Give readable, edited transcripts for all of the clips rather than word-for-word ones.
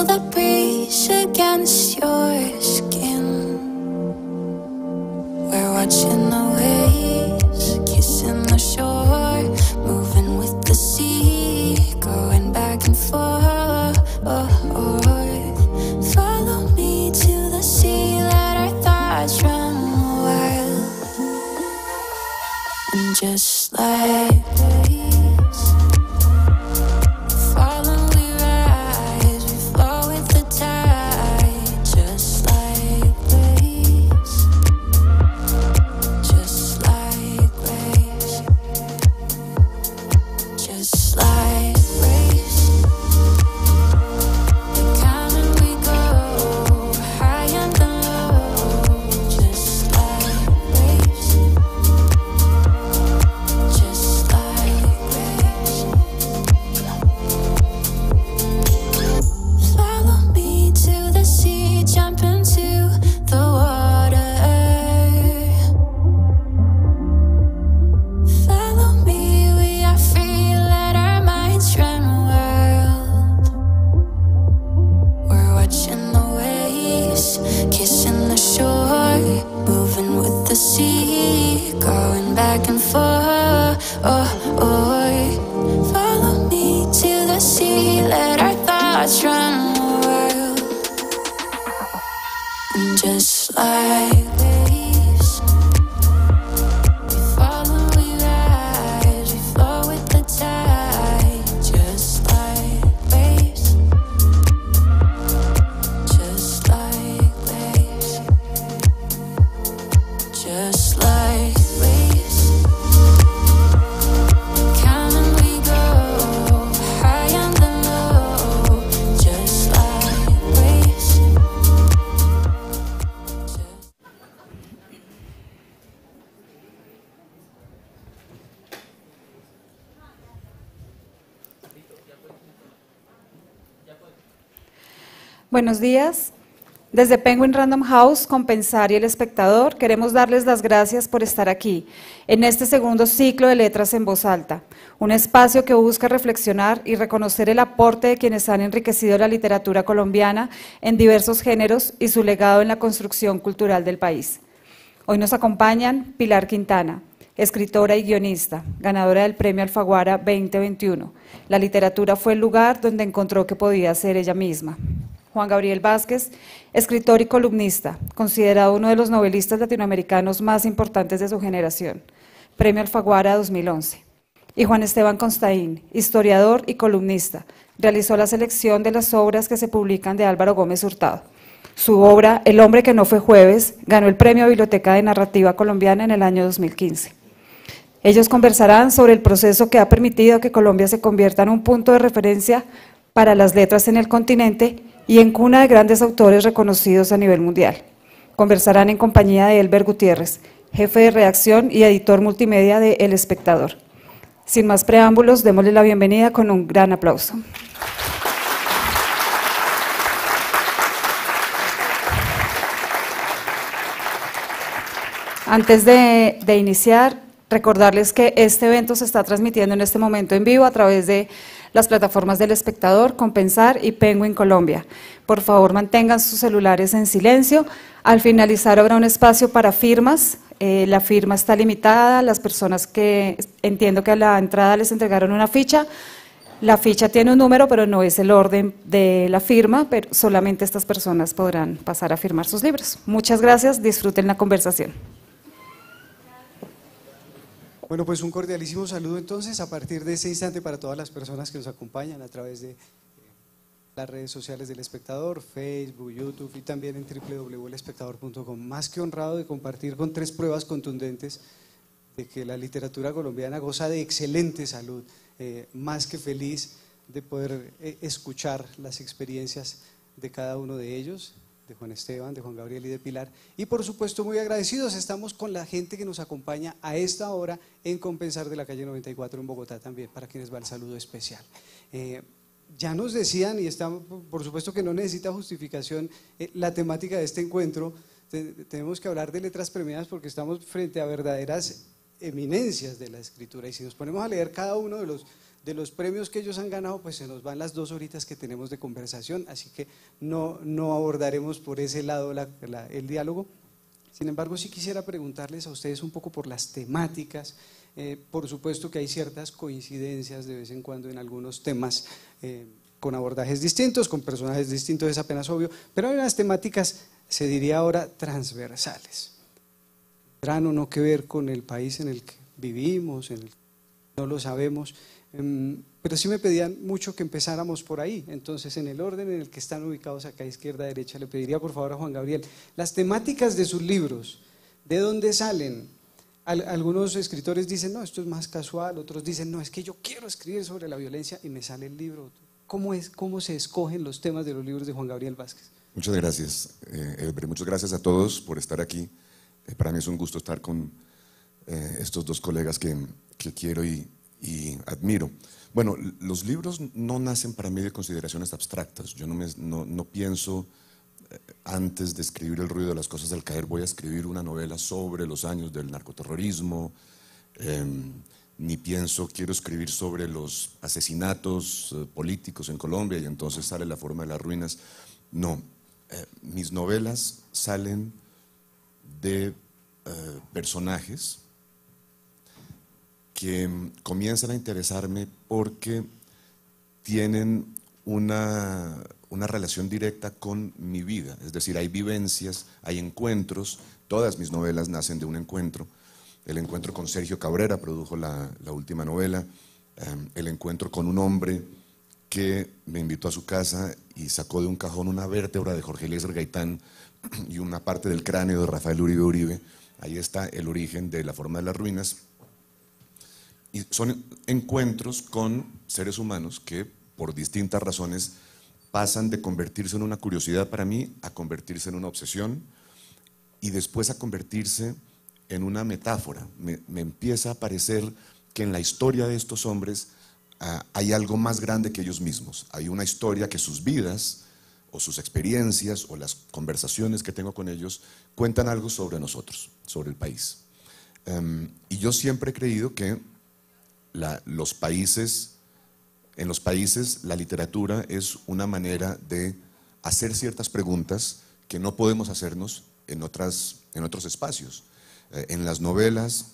feel the breeze against your skin. We're watching the waves, kissing the shore, moving with the sea, going back and forth. Follow me to the sea, let our thoughts run wild. And just like Buenos días. Desde Penguin Random House, Compensar y El Espectador, queremos darles las gracias por estar aquí, en este segundo ciclo de Letras en Voz Alta, un espacio que busca reflexionar y reconocer el aporte de quienes han enriquecido la literatura colombiana en diversos géneros y su legado en la construcción cultural del país. Hoy nos acompañan Pilar Quintana, escritora y guionista, ganadora del Premio Alfaguara 2021. La literatura fue el lugar donde encontró que podía ser ella misma. Juan Gabriel Vásquez, escritor y columnista, considerado uno de los novelistas latinoamericanos más importantes de su generación, Premio Alfaguara 2011. Y Juan Esteban Constaín, historiador y columnista, realizó la selección de las obras que se publican de Álvaro Gómez Hurtado. Su obra, El hombre que no fue jueves, ganó el Premio Biblioteca de Narrativa Colombiana en el año 2015. Ellos conversarán sobre el proceso que ha permitido que Colombia se convierta en un punto de referencia para las letras en el continente y en cuna de grandes autores reconocidos a nivel mundial. Conversarán en compañía de Élber Gutiérrez, jefe de redacción y editor multimedia de El Espectador. Sin más preámbulos, démosle la bienvenida con un gran aplauso. Antes de iniciar, recordarles que este evento se está transmitiendo en este momento en vivo a través de las plataformas del Espectador, Compensar y Penguin Colombia. Por favor, mantengan sus celulares en silencio. Al finalizar habrá un espacio para firmas. La firma está limitada. Las personas que entiendo que a la entrada les entregaron una ficha. La ficha tiene un número, pero no es el orden de la firma, pero solamente estas personas podrán pasar a firmar sus libros. Muchas gracias. Disfruten la conversación. Bueno, pues un cordialísimo saludo entonces a partir de este instante para todas las personas que nos acompañan a través de las redes sociales del Espectador, Facebook, YouTube y también en www.elespectador.com. Más que honrado de compartir con tres pruebas contundentes de que la literatura colombiana goza de excelente salud, más que feliz de poder escuchar las experiencias de cada uno de ellos, de Juan Esteban, de Juan Gabriel y de Pilar, y por supuesto muy agradecidos estamos con la gente que nos acompaña a esta hora en Compensar de la calle 94 en Bogotá también, para quienes va el saludo especial. Ya nos decían, y estamos, por supuesto que no necesita justificación la temática de este encuentro, tenemos que hablar de letras premiadas porque estamos frente a verdaderas eminencias de la escritura, y si nos ponemos a leer cada uno de los de los premios que ellos han ganado, pues se nos van las 2 horitas que tenemos de conversación, así que no abordaremos por ese lado el diálogo. Sin embargo, sí quisiera preguntarles a ustedes un poco por las temáticas. Por supuesto que hay ciertas coincidencias de vez en cuando en algunos temas, con abordajes distintos, con personajes distintos, es apenas obvio, pero hay unas temáticas, se diría ahora, transversales. ¿Tendrán o no que ver con el país en el que vivimos? No lo sabemos, pero sí me pedían mucho que empezáramos por ahí. Entonces, en el orden en el que están ubicados acá, izquierda, derecha, le pediría por favor a Juan Gabriel las temáticas de sus libros, ¿de dónde salen? Algunos escritores dicen, no, esto es más casual, otros dicen, no, es que yo quiero escribir sobre la violencia y me sale el libro. ¿Cómo se escogen los temas de los libros de Juan Gabriel Vásquez? Muchas gracias, Elber, muchas gracias a todos por estar aquí. Para mí es un gusto estar con estos dos colegas que quiero y admiro. Bueno, los libros no nacen para mí de consideraciones abstractas. Yo no pienso, antes de escribir El ruido de las cosas al caer, voy a escribir una novela sobre los años del narcoterrorismo, ni pienso, quiero escribir sobre los asesinatos políticos en Colombia y entonces sale La forma de las ruinas. No, mis novelas salen de personajes que comienzan a interesarme porque tienen una relación directa con mi vida, es decir, hay vivencias, hay encuentros, todas mis novelas nacen de un encuentro. El encuentro con Sergio Cabrera produjo la última novela, el encuentro con un hombre que me invitó a su casa y sacó de un cajón una vértebra de Jorge Eliezer Gaitán y una parte del cráneo de Rafael Uribe Uribe. Ahí está el origen de La forma de las ruinas. Y son encuentros con seres humanos que, por distintas razones, pasan de convertirse en una curiosidad para mí a convertirse en una obsesión y después a convertirse en una metáfora. Me empieza a parecer que en la historia de estos hombres hay algo más grande que ellos mismos. Hay una historia que sus vidas o sus experiencias o las conversaciones que tengo con ellos cuentan algo sobre nosotros, sobre el país. Y yo siempre he creído que en los países la literatura es una manera de hacer ciertas preguntas que no podemos hacernos en otros espacios. En las novelas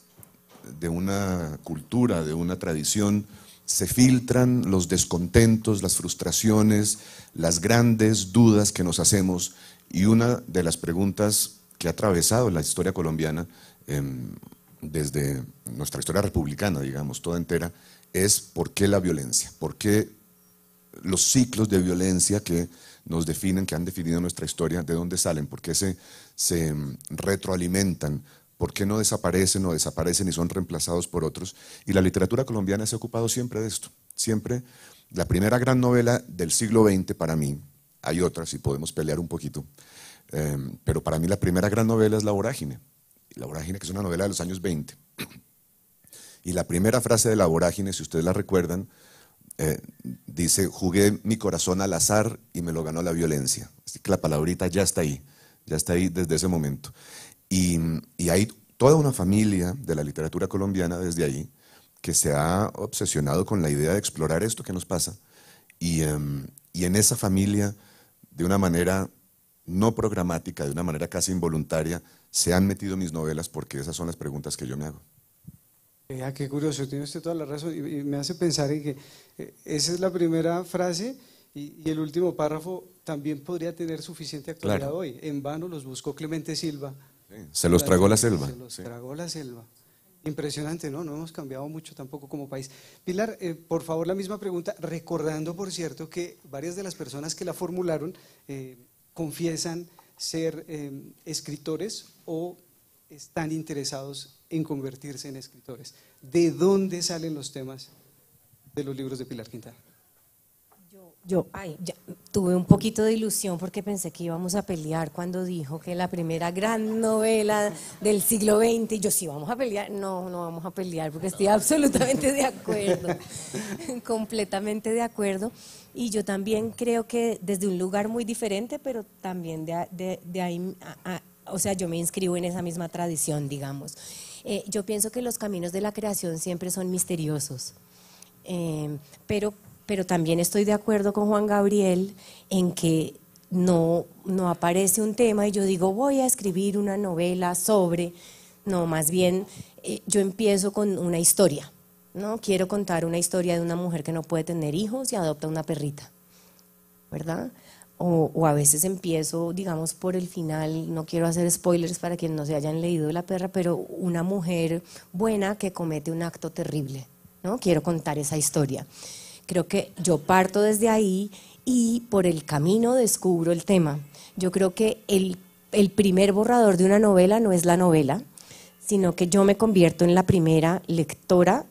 de una cultura, de una tradición, se filtran los descontentos, las frustraciones, las grandes dudas que nos hacemos, y una de las preguntas que ha atravesado la historia colombiana desde nuestra historia republicana, digamos, toda entera, es ¿por qué la violencia? ¿Por qué los ciclos de violencia que nos definen, que han definido nuestra historia, de dónde salen? ¿Por qué se retroalimentan? ¿Por qué no desaparecen o desaparecen y son reemplazados por otros? Y la literatura colombiana se ha ocupado siempre de esto. Siempre, la primera gran novela del siglo XX para mí, hay otras y podemos pelear un poquito, pero para mí la primera gran novela es La vorágine. La vorágine, que es una novela de los años 20. Y la primera frase de La vorágine, si ustedes la recuerdan, dice, jugué mi corazón al azar y me lo ganó la violencia. Así que la palabrita ya está ahí desde ese momento. Y hay toda una familia de la literatura colombiana desde ahí que se ha obsesionado con la idea de explorar esto que nos pasa. Y en esa familia, de una manera no programática, de una manera casi involuntaria, se han metido mis novelas porque esas son las preguntas que yo me hago. Qué curioso, tiene usted toda la razón y me hace pensar en que esa es la primera frase y el último párrafo también podría tener suficiente actualidad, claro. Hoy, en vano los buscó Clemente Silva. Sí, se los tragó la selva. Se los tragó la selva. Impresionante, ¿no? No hemos cambiado mucho tampoco como país. Pilar, por favor, la misma pregunta, recordando, por cierto, que varias de las personas que la formularon confiesan ser escritores o están interesados en convertirse en escritores. ¿De dónde salen los temas de los libros de Pilar Quintana? Ya, tuve un poquito de ilusión porque pensé que íbamos a pelear cuando dijo que la primera gran novela del siglo XX, y yo, sí, vamos a pelear. No vamos a pelear porque estoy absolutamente de acuerdo, completamente de acuerdo. Y yo también creo que desde un lugar muy diferente, pero también de ahí, o sea, yo me inscribo en esa misma tradición, digamos. Yo pienso que los caminos de la creación siempre son misteriosos. Pero también estoy de acuerdo con Juan Gabriel en que no aparece un tema y yo digo, voy a escribir una novela sobre... No, más bien yo empiezo con una historia, ¿no? Quiero contar una historia de una mujer que no puede tener hijos y adopta una perrita, ¿verdad? O a veces empiezo, digamos, por el final, no quiero hacer spoilers para quienes no se hayan leído La Perra, pero una mujer buena que comete un acto terrible, ¿no? Quiero contar esa historia. Creo que yo parto desde ahí y por el camino descubro el tema. Yo creo que el primer borrador de una novela no es la novela, sino que yo me convierto en la primera lectora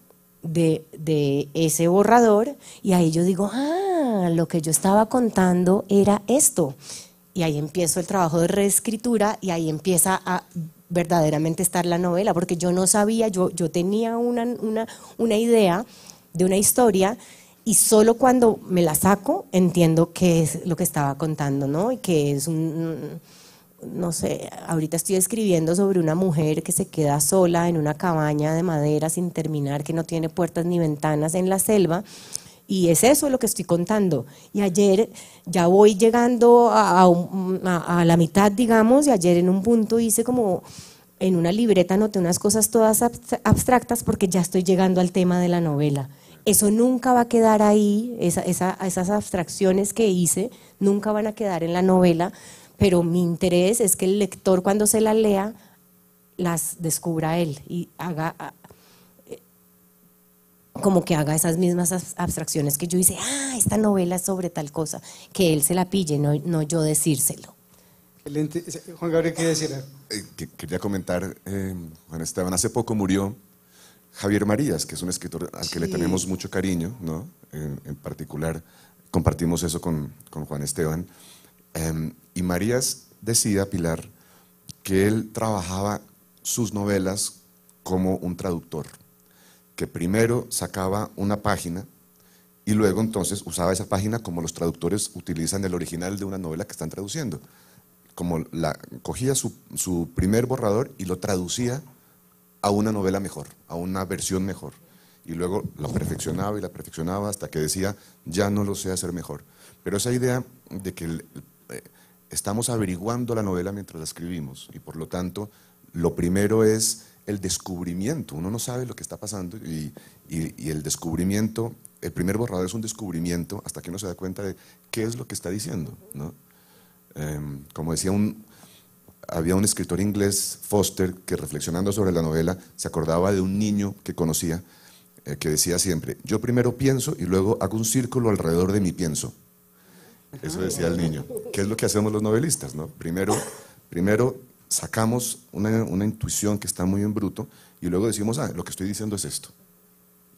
de ese borrador y ahí yo digo, ah, lo que yo estaba contando era esto. Y ahí empiezo el trabajo de reescritura y ahí empieza a verdaderamente estar la novela, porque yo no sabía, yo tenía una idea de una historia y solo cuando me la saco entiendo qué es lo que estaba contando, ¿no? Y que es un... No sé, ahorita estoy escribiendo sobre una mujer que se queda sola en una cabaña de madera sin terminar, que no tiene puertas ni ventanas en la selva, y es eso lo que estoy contando. Y ayer ya voy llegando a la mitad, digamos, y ayer en un punto hice como, en una libreta anoté unas cosas todas abstractas porque ya estoy llegando al tema de la novela. Eso nunca va a quedar ahí, esas abstracciones que hice nunca van a quedar en la novela, pero mi interés es que el lector cuando se la lea, las descubra él y haga, como que haga esas mismas abstracciones que yo hice, ah, esta novela es sobre tal cosa, que él se la pille, no yo decírselo. Excelente. Juan Gabriel, ¿qué decir? Quería comentar, Juan Esteban, hace poco murió Javier Marías, que es un escritor al que le tenemos mucho cariño, ¿no? En particular compartimos eso con Juan Esteban. Y Marías decía, Pilar, que él trabajaba sus novelas como un traductor, que primero sacaba una página y luego entonces usaba esa página como los traductores utilizan el original de una novela que están traduciendo. Como cogía su primer borrador y lo traducía a una novela mejor, a una versión mejor. Y luego la perfeccionaba y la perfeccionaba hasta que decía, ya no lo sé hacer mejor. Pero esa idea de que estamos averiguando la novela mientras la escribimos y por lo tanto lo primero es el descubrimiento, uno no sabe lo que está pasando y el descubrimiento, el primer borrador es un descubrimiento hasta que uno se da cuenta de qué es lo que está diciendo, ¿no? Como decía, había un escritor inglés, Foster, que reflexionando sobre la novela se acordaba de un niño que conocía que decía siempre, yo primero pienso y luego hago un círculo alrededor de mi pienso. Eso decía el niño. ¿Qué es lo que hacemos los novelistas, no? Primero sacamos una intuición que está muy en bruto y luego decimos, ah, lo que estoy diciendo es esto.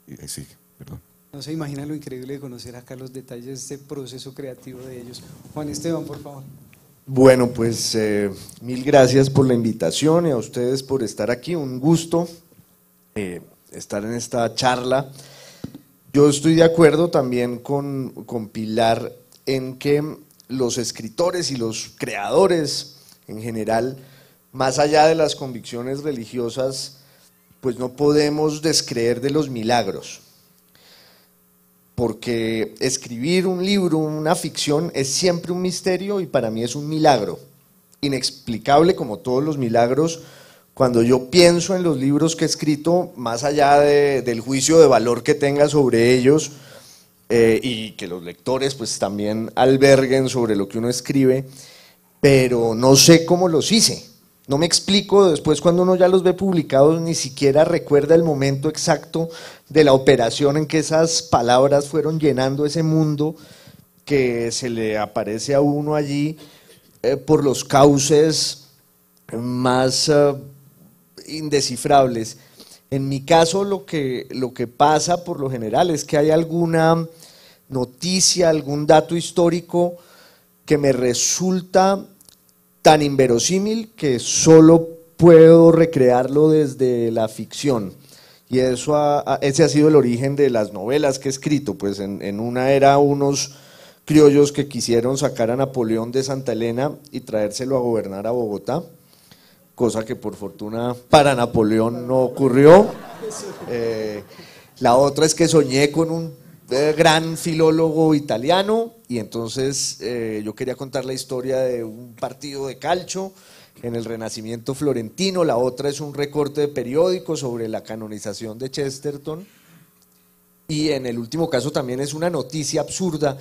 Y ahí sigue, perdón. No se imagina lo increíble de conocer acá los detalles de este proceso creativo de ellos. Juan Esteban, por favor. Bueno, pues mil gracias por la invitación y a ustedes por estar aquí. Un gusto estar en esta charla. Yo estoy de acuerdo también con Pilar en que los escritores y los creadores en general, más allá de las convicciones religiosas, pues no podemos descreer de los milagros, porque escribir un libro, una ficción, es siempre un misterio y para mí es un milagro, inexplicable como todos los milagros. Cuando yo pienso en los libros que he escrito, más allá del juicio de valor que tenga sobre ellos, y que los lectores pues también alberguen sobre lo que uno escribe, pero no sé cómo los hice, no me explico, después cuando uno ya los ve publicados ni siquiera recuerda el momento exacto de la operación en que esas palabras fueron llenando ese mundo que se le aparece a uno allí por los cauces más indescifrables. En mi caso lo que pasa por lo general es que hay alguna noticia, algún dato histórico que me resulta tan inverosímil que solo puedo recrearlo desde la ficción. Y eso ese ha sido el origen de las novelas que he escrito, pues en una era unos criollos que quisieron sacar a Napoleón de Santa Elena y traérselo a gobernar a Bogotá, cosa que por fortuna para Napoleón no ocurrió, La otra es que soñé con un gran filólogo italiano y entonces yo quería contar la historia de un partido de calcio en el Renacimiento florentino. La otra es un recorte de periódico sobre la canonización de Chesterton. Y en el último caso también es una noticia absurda.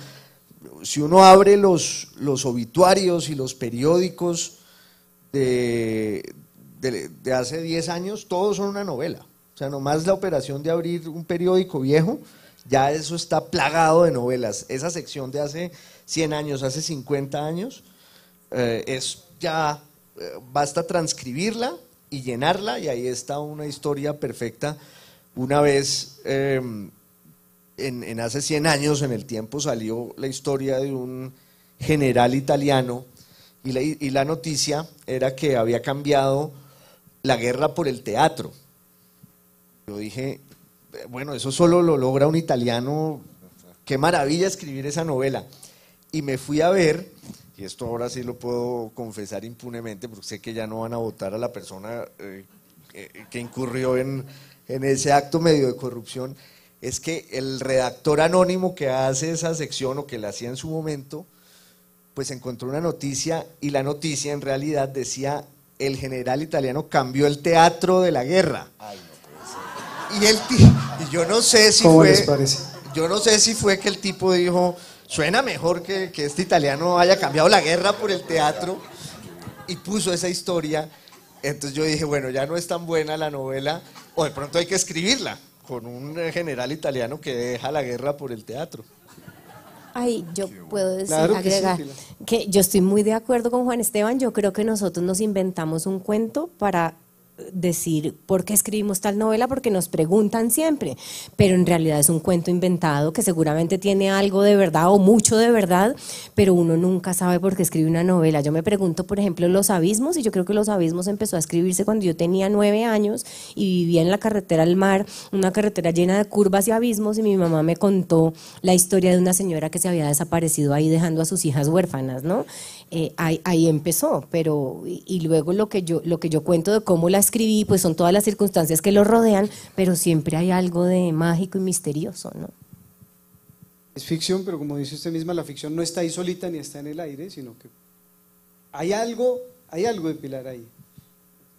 Si uno abre los obituarios y los periódicos de hace 10 años, todos son una novela. O sea, nomás la operación de abrir un periódico viejo, ya eso está plagado de novelas. Esa sección de hace 100 años, hace 50 años, es ya… basta transcribirla y llenarla y ahí está una historia perfecta. Una vez, en hace 100 años en el tiempo, salió la historia de un general italiano y la noticia era que había cambiado la guerra por el teatro. Yo dije, bueno, eso solo lo logra un italiano, qué maravilla escribir esa novela. Y me fui a ver… y esto ahora sí lo puedo confesar impunemente, porque sé que ya no van a votar a la persona que incurrió en ese acto medio de corrupción, es que el redactor anónimo que hace esa sección o que la hacía en su momento, pues encontró una noticia y la noticia en realidad decía: el general italiano cambió el teatro de la guerra. Ay, no puede ser. Y yo no sé si ¿cómo fue, les parece? Yo no sé si fue que el tipo dijo… suena mejor que este italiano haya cambiado la guerra por el teatro y puso esa historia. Entonces yo dije, bueno, ya no es tan buena la novela, o de pronto hay que escribirla con un general italiano que deja la guerra por el teatro. Ay, yo puedo decir, claro, agregar que yo estoy muy de acuerdo con Juan Esteban. Yo creo que nosotros nos inventamos un cuento para decir por qué escribimos tal novela, porque nos preguntan siempre, pero en realidad es un cuento inventado que seguramente tiene algo de verdad o mucho de verdad, pero uno nunca sabe por qué escribe una novela. Yo me pregunto, por ejemplo, Los Abismos, y yo creo que Los Abismos empezó a escribirse cuando yo tenía 9 años y vivía en la carretera al mar, una carretera llena de curvas y abismos, y mi mamá me contó la historia de una señora que se había desaparecido ahí dejando a sus hijas huérfanas, ¿no? Ahí empezó, pero y luego lo que yo cuento de cómo la escribí, pues son todas las circunstancias que lo rodean, pero siempre hay algo de mágico y misterioso, ¿no? Es ficción, pero como dice usted misma, la ficción no está ahí solita ni está en el aire, sino que hay algo de Pilar ahí.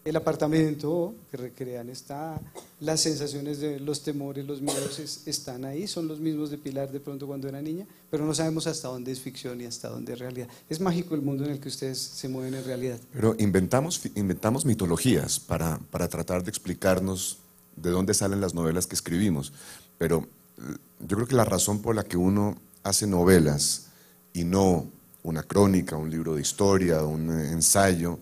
El apartamento que recrean está, las sensaciones, de los temores, los miedos están ahí, son los mismos de Pilar de pronto cuando era niña, pero no sabemos hasta dónde es ficción y hasta dónde es realidad. Es mágico el mundo en el que ustedes se mueven en realidad. Pero inventamos mitologías para tratar de explicarnos de dónde salen las novelas que escribimos, pero yo creo que la razón por la que uno hace novelas y no una crónica, un libro de historia, un ensayo,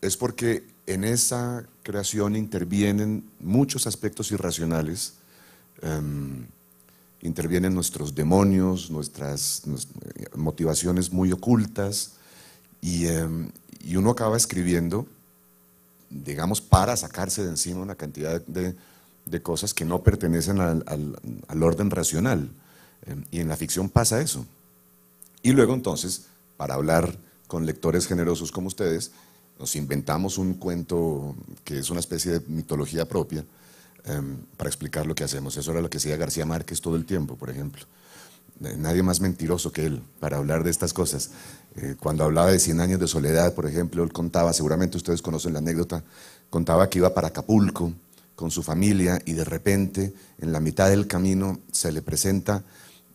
es porque en esa creación intervienen muchos aspectos irracionales, intervienen nuestros demonios, nuestras motivaciones muy ocultas, y uno acaba escribiendo, digamos, para sacarse de encima una cantidad de cosas que no pertenecen al orden racional, y en la ficción pasa eso. Y luego entonces, para hablar con lectores generosos como ustedes, nos inventamos un cuento que es una especie de mitología propia para explicar lo que hacemos. Eso era lo que hacía García Márquez todo el tiempo, por ejemplo. Nadie más mentiroso que él para hablar de estas cosas. Cuando hablaba de 100 años de soledad, por ejemplo, él contaba, seguramente ustedes conocen la anécdota, contaba que iba para Acapulco con su familia y de repente, en la mitad del camino, se le presenta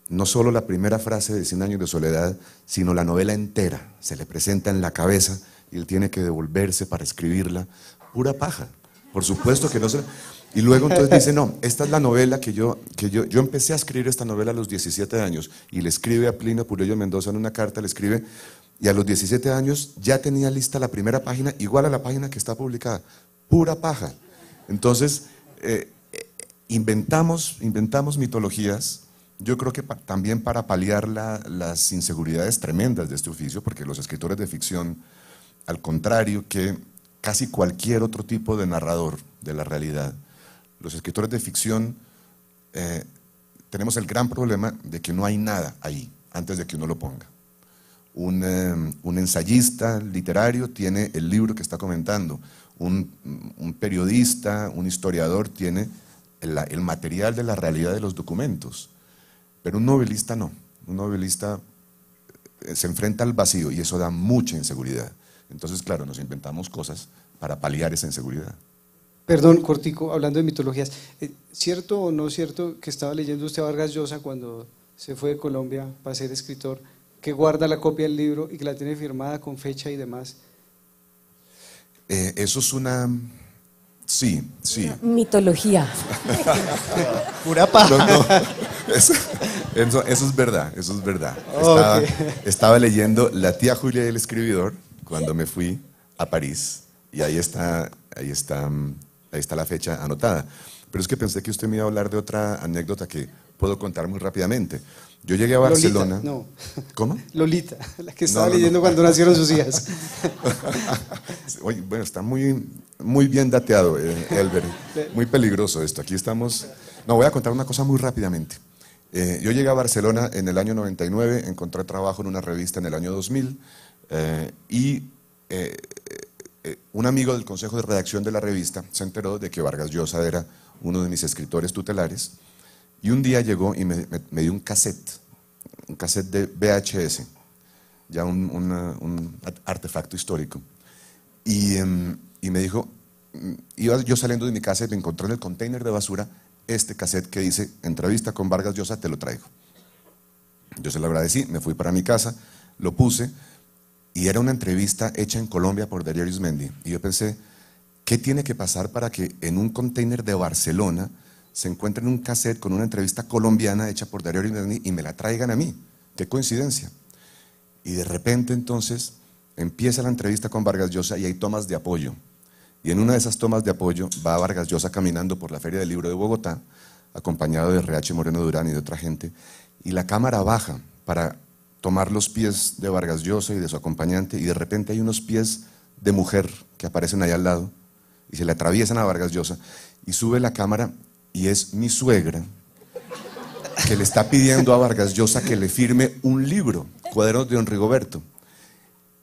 no solo la primera frase de 100 años de soledad, sino la novela entera, se le presenta en la cabeza y él tiene que devolverse para escribirla. Pura paja, por supuesto que no se… Y luego entonces dice, no, esta es la novela que yo empecé a escribir esta novela a los 17 años, y le escribe a Plinio Pulello Mendoza en una carta, le escribe, y a los 17 años ya tenía lista la primera página, igual a la página que está publicada. Pura paja. Entonces, inventamos mitologías, yo creo que también para paliar las inseguridades tremendas de este oficio, porque los escritores de ficción, al contrario que casi cualquier otro tipo de narrador de la realidad, los escritores de ficción tenemos el gran problema de que no hay nada ahí antes de que uno lo ponga. Un ensayista literario tiene el libro que está comentando, un periodista, un historiador tiene el material de la realidad de los documentos. Pero un novelista no, un novelista se enfrenta al vacío y eso da mucha inseguridad. Entonces, claro, nos inventamos cosas para paliar esa inseguridad. Perdón, cortico, hablando de mitologías, ¿cierto o no cierto que estaba leyendo usted a Vargas Llosa cuando se fue de Colombia para ser escritor, que guarda la copia del libro y que la tiene firmada con fecha y demás? Eso es una... Sí, sí. Mitología. Pura paja. No. Eso es verdad, eso es verdad. Estaba, estaba leyendo La tía Julia del escribidor cuando me fui a París y ahí está la fecha anotada. Pero es que pensé que usted me iba a hablar de otra anécdota que puedo contar muy rápidamente. Yo llegué a Barcelona. Lolita, no. ¿Cómo? Lolita, la que estaba leyendo cuando nacieron sus hijas. Oye, bueno, está muy bien dateado, Elber. Muy peligroso esto. Aquí estamos... No, voy a contar una cosa muy rápidamente. Yo llegué a Barcelona en el año 99, encontré trabajo en una revista en el año 2000 un amigo del consejo de redacción de la revista se enteró de que Vargas Llosa era uno de mis escritores tutelares y un día llegó y me dio un cassette de VHS, ya un artefacto histórico, y me dijo, iba yo saliendo de mi casa y me encontré en el container de basura este cassette que dice, entrevista con Vargas Llosa, te lo traigo. Yo se lo agradecí, me fui para mi casa, lo puse. Y era una entrevista hecha en Colombia por Darío Ismendi. Y yo pensé, ¿qué tiene que pasar para que en un container de Barcelona se encuentren un cassette con una entrevista colombiana hecha por Darío Ismendi y me la traigan a mí? ¡Qué coincidencia! Y de repente entonces empieza la entrevista con Vargas Llosa y hay tomas de apoyo. Y en una de esas tomas de apoyo va Vargas Llosa caminando por la Feria del Libro de Bogotá, acompañado de R.H. Moreno Durán y de otra gente, y la cámara baja para tomar los pies de Vargas Llosa y de su acompañante, y de repente hay unos pies de mujer que aparecen ahí al lado y se le atraviesan a Vargas Llosa y sube la cámara y es mi suegra que le está pidiendo a Vargas Llosa que le firme un libro, Cuadernos de Don Rigoberto.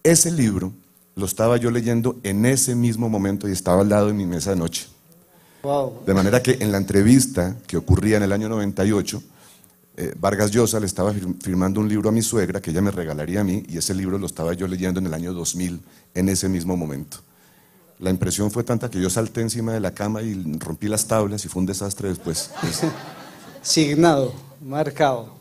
Ese libro lo estaba yo leyendo en ese mismo momento y estaba al lado de mi mesa de noche. Wow. De manera que en la entrevista que ocurría en el año 98, Vargas Llosa le estaba firmando un libro a mi suegra que ella me regalaría a mí y ese libro lo estaba yo leyendo en el año 2000 en ese mismo momento. La impresión fue tanta que yo salté encima de la cama y rompí las tablas y fue un desastre después. Signado, marcado.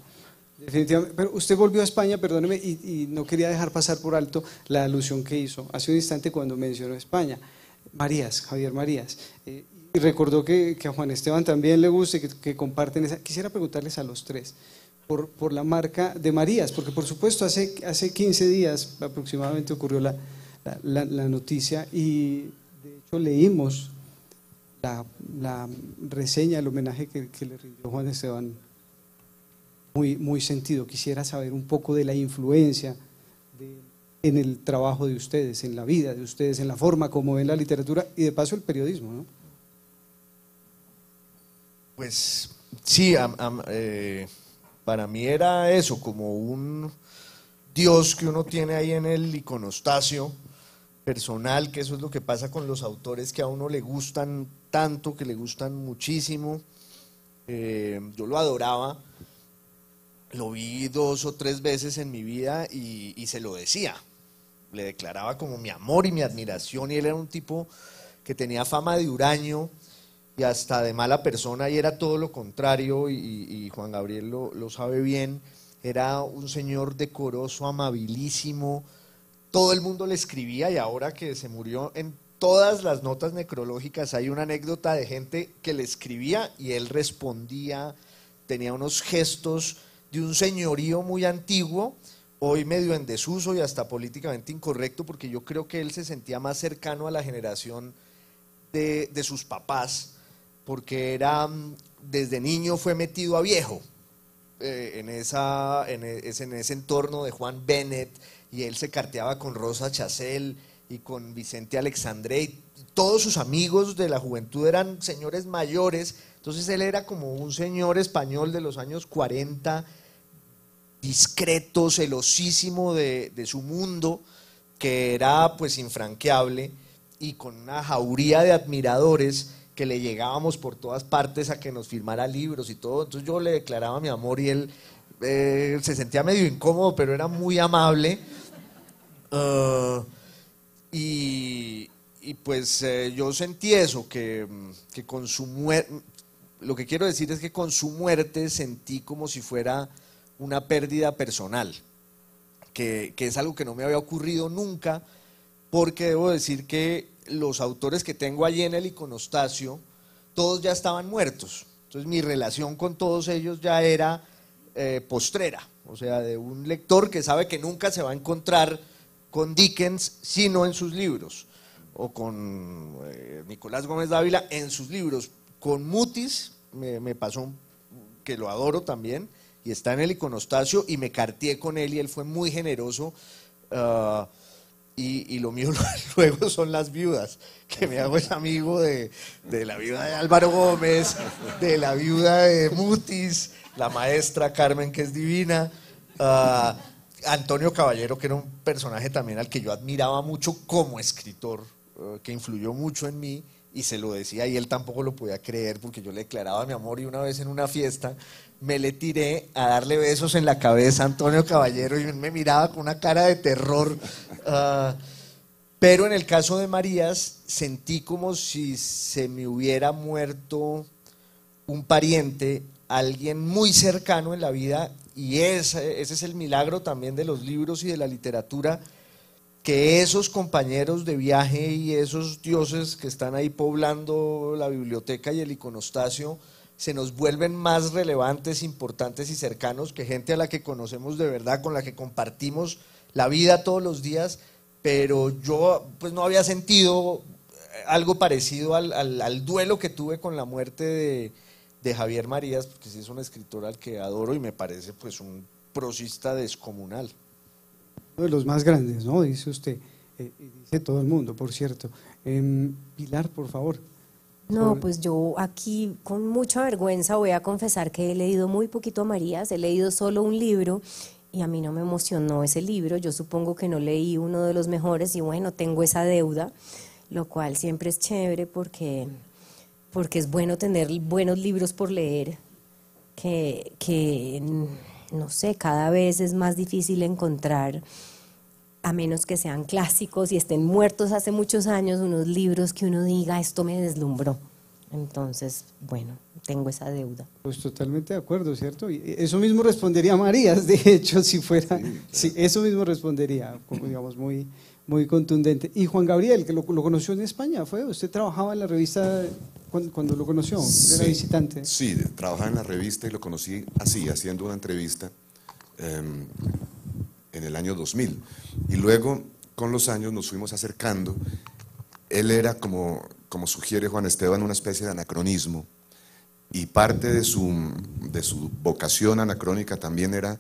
Definitivamente. Pero usted volvió a España, perdóneme, y no quería dejar pasar por alto la alusión que hizo hace un instante cuando mencionó España. Marías, Javier Marías. Y recordó que a Juan Esteban también le gusta, que comparten esa... Quisiera preguntarles a los tres por la marca de Marías, porque por supuesto hace 15 días aproximadamente ocurrió la noticia y de hecho leímos la reseña, el homenaje que le rindió Juan Esteban, muy sentido. Quisiera saber un poco de la influencia en el trabajo de ustedes, en la vida de ustedes, en la forma como ven la literatura y de paso el periodismo, ¿no? Pues sí, para mí era eso, como un dios que uno tiene ahí en el iconostasio personal, que eso es lo que pasa con los autores que a uno le gustan tanto, que le gustan muchísimo. Yo lo adoraba, lo vi 2 o 3 veces en mi vida y se lo decía, le declaraba como mi amor y mi admiración, y él era un tipo que tenía fama de huraño y hasta de mala persona, y era todo lo contrario, y Juan Gabriel lo sabe bien. Era un señor decoroso, amabilísimo, todo el mundo le escribía, y ahora que se murió, en todas las notas necrológicas hay una anécdota de gente que le escribía y él respondía, tenía unos gestos de un señorío muy antiguo, hoy medio en desuso y hasta políticamente incorrecto, porque yo creo que él se sentía más cercano a la generación de sus papás, porque era, desde niño fue metido a viejo en ese entorno de Juan Bennett, y él se carteaba con Rosa Chacel y con Vicente Alexandre, y todos sus amigos de la juventud eran señores mayores. Entonces él era como un señor español de los años 40, discreto, celosísimo de su mundo, que era pues infranqueable, y con una jauría de admiradores que le llegábamos por todas partes a que nos firmara libros y todo. Entonces yo le declaraba mi amor y él se sentía medio incómodo, pero era muy amable. Yo sentí eso, que con su muerte, lo que quiero decir es que con su muerte sentí como si fuera una pérdida personal, que es algo que no me había ocurrido nunca, porque debo decir que los autores que tengo allí en el iconostasio, todos ya estaban muertos. Entonces mi relación con todos ellos ya era postrera, o sea, de un lector que sabe que nunca se va a encontrar con Dickens sino en sus libros, o con Nicolás Gómez Dávila en sus libros. Con Mutis me pasó, que lo adoro también, y está en el iconostasio, y me carteé con él y él fue muy generoso. Y lo mío luego son las viudas, que me hago el amigo de la viuda de Álvaro Gómez, de la viuda de Mutis, la maestra Carmen, que es divina, Antonio Caballero, que era un personaje también al que yo admiraba mucho como escritor, que influyó mucho en mí, y se lo decía y él tampoco lo podía creer porque yo le declaraba mi amor, y una vez en una fiesta me le tiré a darle besos en la cabeza a Antonio Caballero y me miraba con una cara de terror. Pero en el caso de Marías sentí como si se me hubiera muerto un pariente, alguien muy cercano en la vida, y ese es el milagro también de los libros y de la literatura, que esos compañeros de viaje y esos dioses que están ahí poblando la biblioteca y el iconostasio se nos vuelven más relevantes, importantes y cercanos que gente a la que conocemos de verdad, con la que compartimos la vida todos los días. Pero yo pues no había sentido algo parecido al duelo que tuve con la muerte de Javier Marías, porque sí es un escritor al que adoro y me parece pues un prosista descomunal. Uno de los más grandes, ¿no? Dice usted, dice todo el mundo, por cierto. Pilar, por favor. No, pues yo aquí con mucha vergüenza voy a confesar que he leído muy poquito a Marías, he leído solo un libro y a mí no me emocionó ese libro, yo supongo que no leí uno de los mejores y bueno, tengo esa deuda, lo cual siempre es chévere porque es bueno tener buenos libros por leer, que no sé, cada vez es más difícil encontrar, a menos que sean clásicos y estén muertos hace muchos años, unos libros que uno diga, esto me deslumbró. Entonces, bueno, tengo esa deuda. Pues totalmente de acuerdo, ¿cierto? Y eso mismo respondería Marías, de hecho, si fuera, sí, claro. Sí, eso mismo respondería, como digamos, muy, muy contundente. Y Juan Gabriel, que lo conoció en España, ¿fue? ¿Usted trabajaba en la revista cuando lo conoció? Sí, ¿era visitante? Sí, trabajaba en la revista y lo conocí así, haciendo una entrevista. En el año 2000, y luego con los años nos fuimos acercando. Él era, como sugiere Juan Esteban, una especie de anacronismo, y parte de su vocación anacrónica también era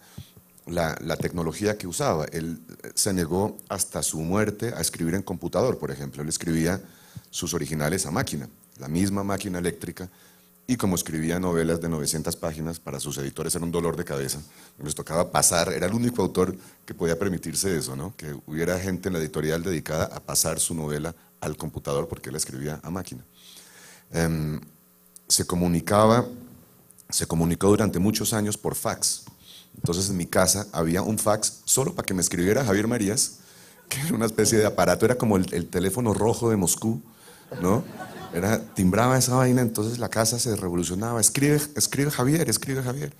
la tecnología que usaba. Él se negó hasta su muerte a escribir en computador, por ejemplo. Él escribía sus originales a máquina, la misma máquina eléctrica, y como escribía novelas de 900 páginas, para sus editores era un dolor de cabeza, les tocaba pasar, era el único autor que podía permitirse eso, ¿no? Que hubiera gente en la editorial dedicada a pasar su novela al computador porque él la escribía a máquina. Se comunicó durante muchos años por fax, entonces en mi casa había un fax solo para que me escribiera Javier Marías, que era una especie de aparato, era como el teléfono rojo de Moscú, ¿no? Timbraba esa vaina, entonces la casa se revolucionaba. Escribe Javier, escribe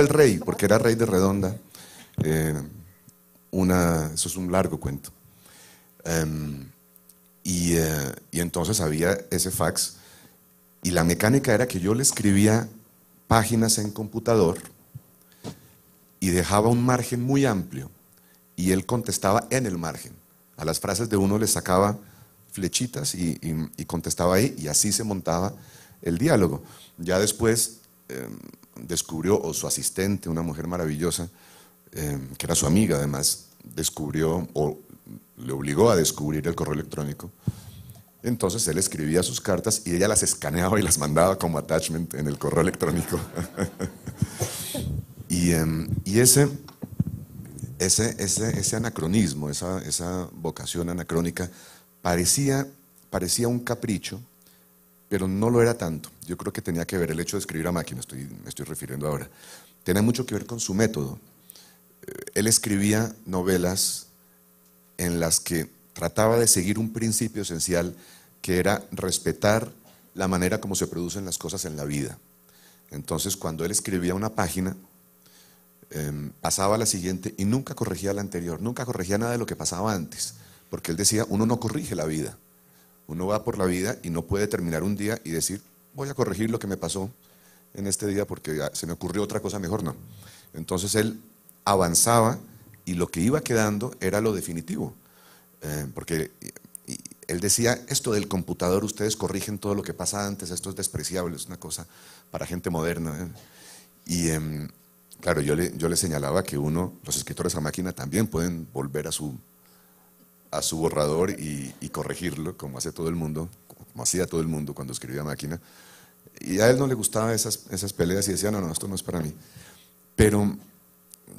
el rey, porque era rey de Redonda. Eso es un largo cuento. Y entonces había ese fax, y la mecánica era que yo le escribía páginas en computador y dejaba un margen muy amplio, y él contestaba en el margen. A las frases de uno le sacaba flechitas y contestaba ahí, y así se montaba el diálogo. Ya después descubrió, o su asistente, una mujer maravillosa, que era su amiga además, descubrió o le obligó a descubrir el correo electrónico. Entonces él escribía sus cartas y ella las escaneaba y las mandaba como attachment en el correo electrónico. Y ese anacronismo, esa vocación anacrónica, parecía un capricho pero no lo era tanto. Yo creo que tenía que ver el hecho de escribir a máquina, me estoy refiriendo ahora. Tenía mucho que ver con su método. Él escribía novelas en las que trataba de seguir un principio esencial que era respetar la manera como se producen las cosas en la vida. Entonces, cuando él escribía una página, pasaba a la siguiente y nunca corregía la anterior, nunca corregía nada de lo que pasaba antes, porque él decía, uno no corrige la vida, uno va por la vida y no puede terminar un día y decir, voy a corregir lo que me pasó en este día porque se me ocurrió otra cosa mejor, no. Entonces él avanzaba y lo que iba quedando era lo definitivo, porque él decía, esto del computador, ustedes corrigen todo lo que pasa antes, esto es despreciable, es una cosa para gente moderna, ¿eh? Y claro, yo le señalaba que los escritores a máquina también pueden volver a su borrador y corregirlo, como hace todo el mundo, como hacía todo el mundo cuando escribía a máquina. Y a él no le gustaban esas peleas y decía, no, no, esto no es para mí. Pero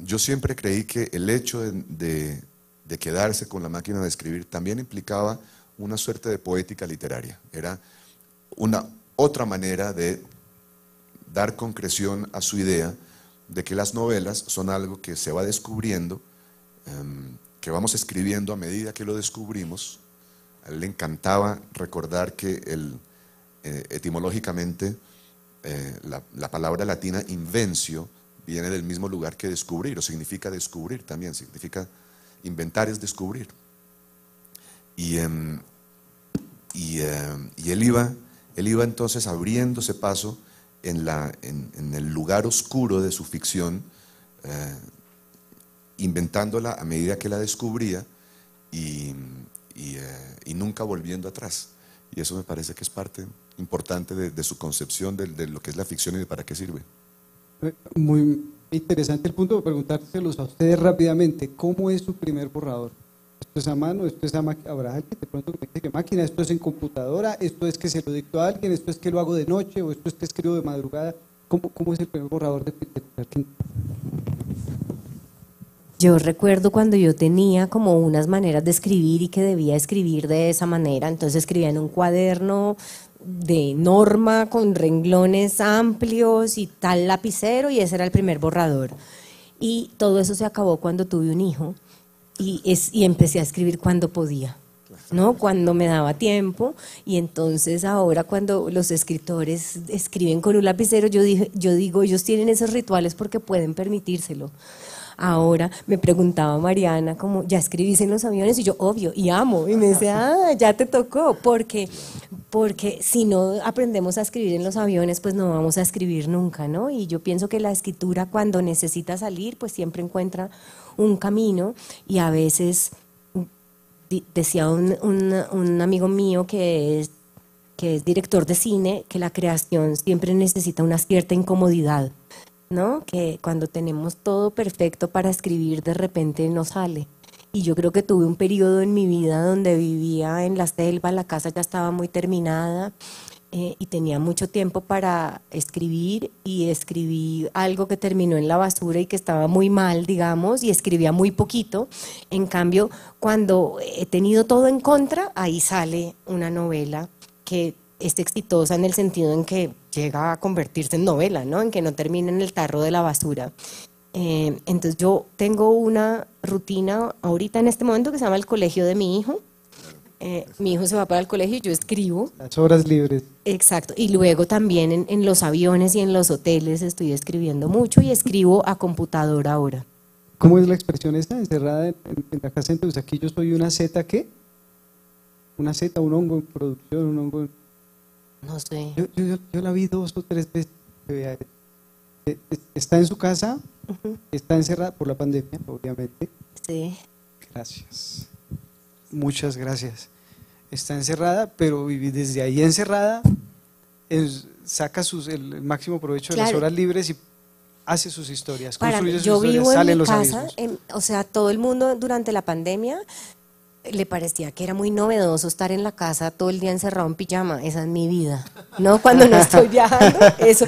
yo siempre creí que el hecho de quedarse con la máquina de escribir también implicaba una suerte de poética literaria. Era una otra manera de dar concreción a su idea de que las novelas son algo que se va descubriendo, que vamos escribiendo a medida que lo descubrimos. A él le encantaba recordar que etimológicamente la palabra latina invencio viene del mismo lugar que descubrir, o significa descubrir también, significa inventar es descubrir. Y él iba entonces abriéndose paso en el lugar oscuro de su ficción, inventándola a medida que la descubría y nunca volviendo atrás. Y eso me parece que es parte importante de su concepción de lo que es la ficción y de para qué sirve. Muy interesante el punto de preguntárselos a ustedes rápidamente. ¿Cómo es su primer borrador? ¿Esto es a mano? ¿Esto es a máquina? ¿Habrá alguien de pronto que dice que máquina? ¿Esto es en computadora? ¿Esto es que se lo dicto a alguien? ¿Esto es que lo hago de noche? ¿O esto es que escribo de madrugada? ¿Cómo es el primer borrador de Pilar Quintana? Yo recuerdo cuando yo tenía como unas maneras de escribir y que debía escribir de esa manera, entonces escribía en un cuaderno de norma con renglones amplios y tal lapicero, y ese era el primer borrador. Y todo eso se acabó cuando tuve un hijo y empecé a escribir cuando podía, ¿no? Cuando me daba tiempo. Y entonces ahora cuando los escritores escriben con un lapicero, yo digo, ellos tienen esos rituales porque pueden permitírselo. Ahora me preguntaba Mariana, como, ¿ya escribís en los aviones? Y yo, obvio, y amo. Y me decía, ah, ya te tocó, porque si no aprendemos a escribir en los aviones, pues no vamos a escribir nunca, ¿no? Y yo pienso que la escritura, cuando necesita salir, pues siempre encuentra un camino. Y a veces, decía un amigo mío que es director de cine, que la creación siempre necesita una cierta incomodidad, ¿no? Que cuando tenemos todo perfecto para escribir, de repente no sale. Y yo creo que tuve un periodo en mi vida donde vivía en la selva, la casa ya estaba muy terminada y tenía mucho tiempo para escribir, y escribí algo que terminó en la basura y que estaba muy mal, digamos, y escribía muy poquito. En cambio, cuando he tenido todo en contra, ahí sale una novela que es exitosa en el sentido en que llega a convertirse en novela, ¿no? En que no termina en el tarro de la basura. Entonces yo tengo una rutina ahorita en este momento que se llama el colegio de mi hijo. Mi hijo se va para el colegio y yo escribo. Las horas libres. Exacto. Y luego también en los aviones y en los hoteles estoy escribiendo mucho, y escribo a computadora ahora. ¿Cómo es la expresión esta? Encerrada en la casa, entonces aquí yo soy una zeta, ¿qué? Una zeta, un hongo en producción, un hongo en... No sé. Yo la vi 2 o 3 veces. Está en su casa, está encerrada por la pandemia, obviamente. Sí. Gracias. Muchas gracias. Está encerrada, pero desde ahí encerrada, saca el máximo provecho de las horas libres y hace sus historias, construye sus historias, sale en los abismos. O sea, todo el mundo durante la pandemia le parecía que era muy novedoso estar en la casa todo el día encerrado en pijama. Esa es mi vida, ¿no? Cuando no estoy viajando, eso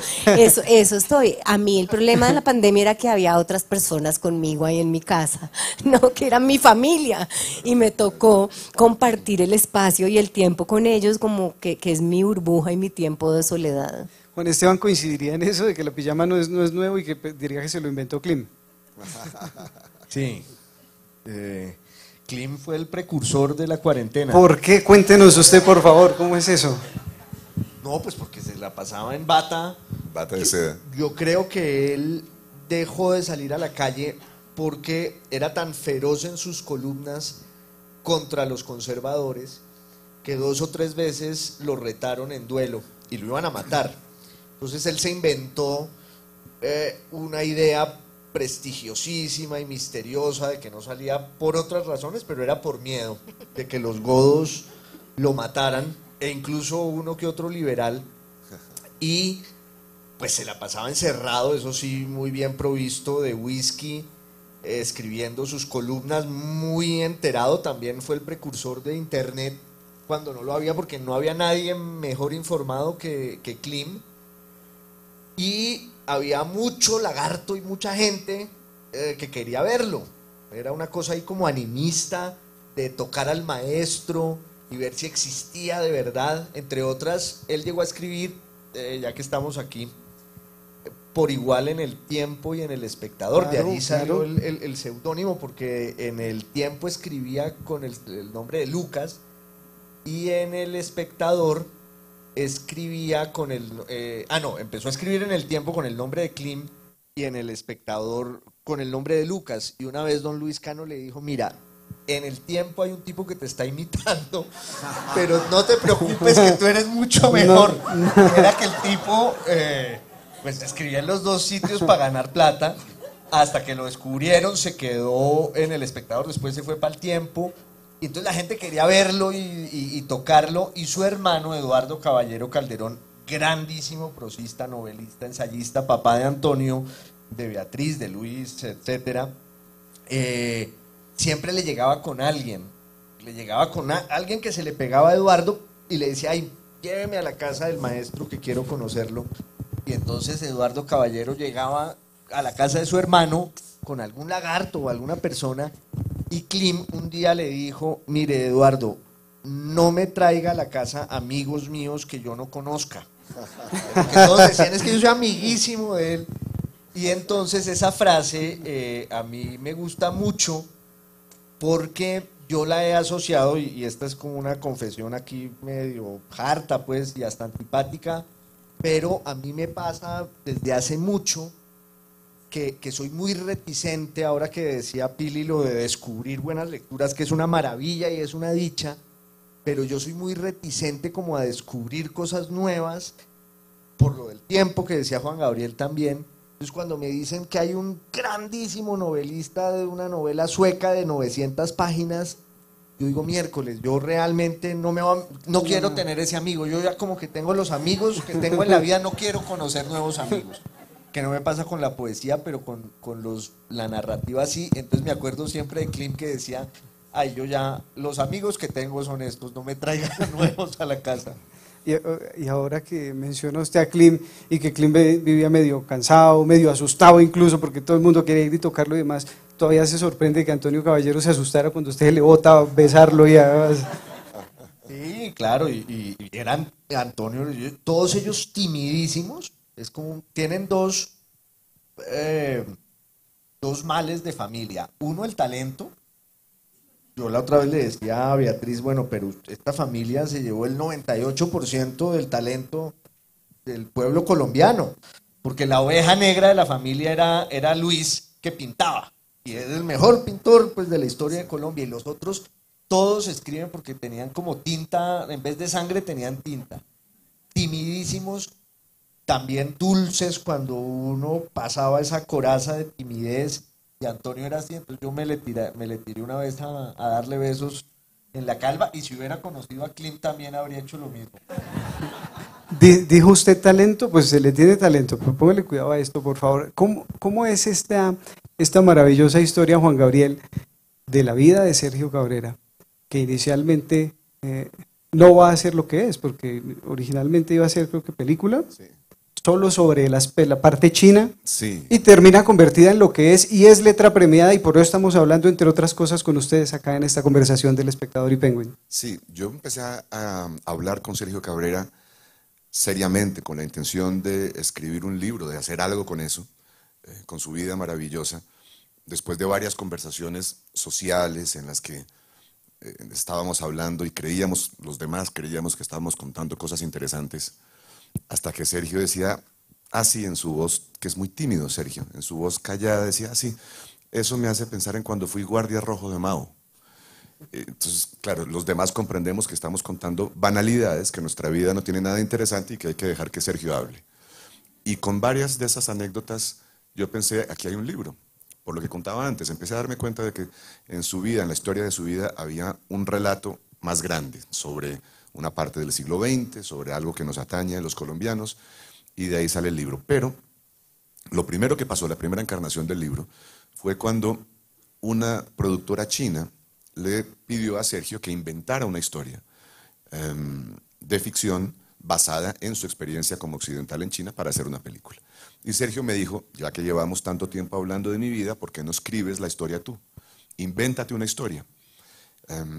estoy. A mí el problema de la pandemia era que había otras personas conmigo ahí en mi casa, ¿no? Que era mi familia, y me tocó compartir el espacio y el tiempo con ellos, como que es mi burbuja y mi tiempo de soledad. Juan Esteban coincidiría en eso de que la pijama no es nuevo y que diría que se lo inventó Klim. Sí. Klim fue el precursor de la cuarentena. ¿Por qué? Cuéntenos usted, por favor, ¿cómo es eso? No, pues porque se la pasaba en bata. Bata de seda. Yo creo que él dejó de salir a la calle porque era tan feroz en sus columnas contra los conservadores que 2 o 3 veces lo retaron en duelo y lo iban a matar. Entonces él se inventó una idea prestigiosísima y misteriosa de que no salía por otras razones, pero era por miedo de que los godos lo mataran, e incluso uno que otro liberal, y pues se la pasaba encerrado, eso sí, muy bien provisto de whisky, escribiendo sus columnas, muy enterado. También fue el precursor de internet cuando no lo había, porque no había nadie mejor informado que Klim, y había mucho lagarto y mucha gente que quería verlo. Era una cosa ahí como animista, de tocar al maestro y ver si existía de verdad. Entre otras, él llegó a escribir, ya que estamos aquí, por igual en El Tiempo y en El Espectador. Claro, de ahí salió el seudónimo, porque en El Tiempo escribía con el nombre de Lucas, y en El Espectador escribía con el... empezó a escribir en El Tiempo con el nombre de Klim y en El Espectador con el nombre de Lucas. Y una vez don Luis Cano le dijo: mira, en El Tiempo hay un tipo que te está imitando, pero no te preocupes que tú eres mucho mejor. Era que el tipo pues escribía en los 2 sitios para ganar plata, hasta que lo descubrieron, se quedó en El Espectador, después se fue para El Tiempo. Y entonces la gente quería verlo y tocarlo, y su hermano Eduardo Caballero Calderón, grandísimo prosista, novelista, ensayista, papá de Antonio, de Beatriz, de Luis, etc., siempre le llegaba con alguien. Le llegaba con alguien que se le pegaba a Eduardo y le decía: ay, lléveme a la casa del maestro que quiero conocerlo. Y entonces Eduardo Caballero llegaba a la casa de su hermano con algún lagarto o alguna persona. Y Klim un día le dijo: mire, Eduardo, no me traiga a la casa amigos míos que yo no conozca. Porque todos decían es que yo soy amiguísimo de él. Y entonces esa frase a mí me gusta mucho, porque yo la he asociado, y esta es como una confesión aquí medio harta pues, y hasta antipática, pero a mí me pasa desde hace mucho que soy muy reticente. Ahora que decía Pili lo de descubrir buenas lecturas, que es una maravilla y es una dicha, pero yo soy muy reticente como a descubrir cosas nuevas por lo del tiempo que decía Juan Gabriel también. Entonces cuando me dicen que hay un grandísimo novelista de una novela sueca de 900 páginas, yo digo: miércoles, yo realmente no quiero tener ese amigo. Yo ya como que tengo los amigos que tengo en la vida, no quiero conocer nuevos amigos. Que no me pasa con la poesía, pero con la narrativa sí. Entonces me acuerdo siempre de Klim, que decía: ay, yo ya, los amigos que tengo son estos, no me traigan nuevos a la casa. Y ahora que menciona usted a Klim, y que Klim vivía medio cansado, medio asustado incluso, porque todo el mundo quería ir y tocarlo y demás, todavía se sorprende que Antonio Caballero se asustara cuando usted le botaba besarlo y además... Sí, claro, y eran Antonio, todos ellos timidísimos. Es como, tienen dos males de familia. Uno, el talento. Yo la otra vez le decía a Beatriz: bueno, pero esta familia se llevó el 98% del talento del pueblo colombiano, porque la oveja negra de la familia era Luis, que pintaba, y es el mejor pintor pues de la historia de Colombia. Y los otros todos escriben porque tenían como tinta, en vez de sangre tenían tinta. Timidísimos. También dulces, cuando uno pasaba esa coraza de timidez, y Antonio era así. Entonces yo me le tiré una vez a darle besos en la calva, y si hubiera conocido a Klim también habría hecho lo mismo. Dijo usted talento, pues se le tiene talento, pues póngale cuidado a esto, por favor. ¿Cómo es esta maravillosa historia, Juan Gabriel, de la vida de Sergio Cabrera? que inicialmente no va a ser lo que es, porque originalmente iba a ser, creo que, película, sí, solo sobre la parte china, sí, y termina convertida en lo que es, y es letra premiada, y por eso estamos hablando, entre otras cosas, con ustedes acá en esta conversación del Espectador y Penguin. Sí, yo empecé a hablar con Sergio Cabrera seriamente, con la intención de escribir un libro, de hacer algo con eso, con su vida maravillosa, después de varias conversaciones sociales en las que estábamos hablando y creíamos, los demás creíamos que estábamos contando cosas interesantes, hasta que Sergio decía así en su voz, que es muy tímido Sergio, en su voz callada decía así, eso me hace pensar en cuando fui guardia rojo de Mao. Entonces, claro, los demás comprendemos que estamos contando banalidades, que nuestra vida no tiene nada interesante y que hay que dejar que Sergio hable. Y con varias de esas anécdotas yo pensé, aquí hay un libro, por lo que contaba antes, empecé a darme cuenta de que en su vida, en la historia de su vida, había un relato más grande sobre una parte del siglo XX, sobre algo que nos atañe a los colombianos, y de ahí sale el libro. Pero lo primero que pasó, la primera encarnación del libro, fue cuando una productora china le pidió a Sergio que inventara una historia de ficción basada en su experiencia como occidental en China para hacer una película. Y Sergio me dijo, ya que llevamos tanto tiempo hablando de mi vida, ¿por qué no escribes la historia tú? Invéntate una historia.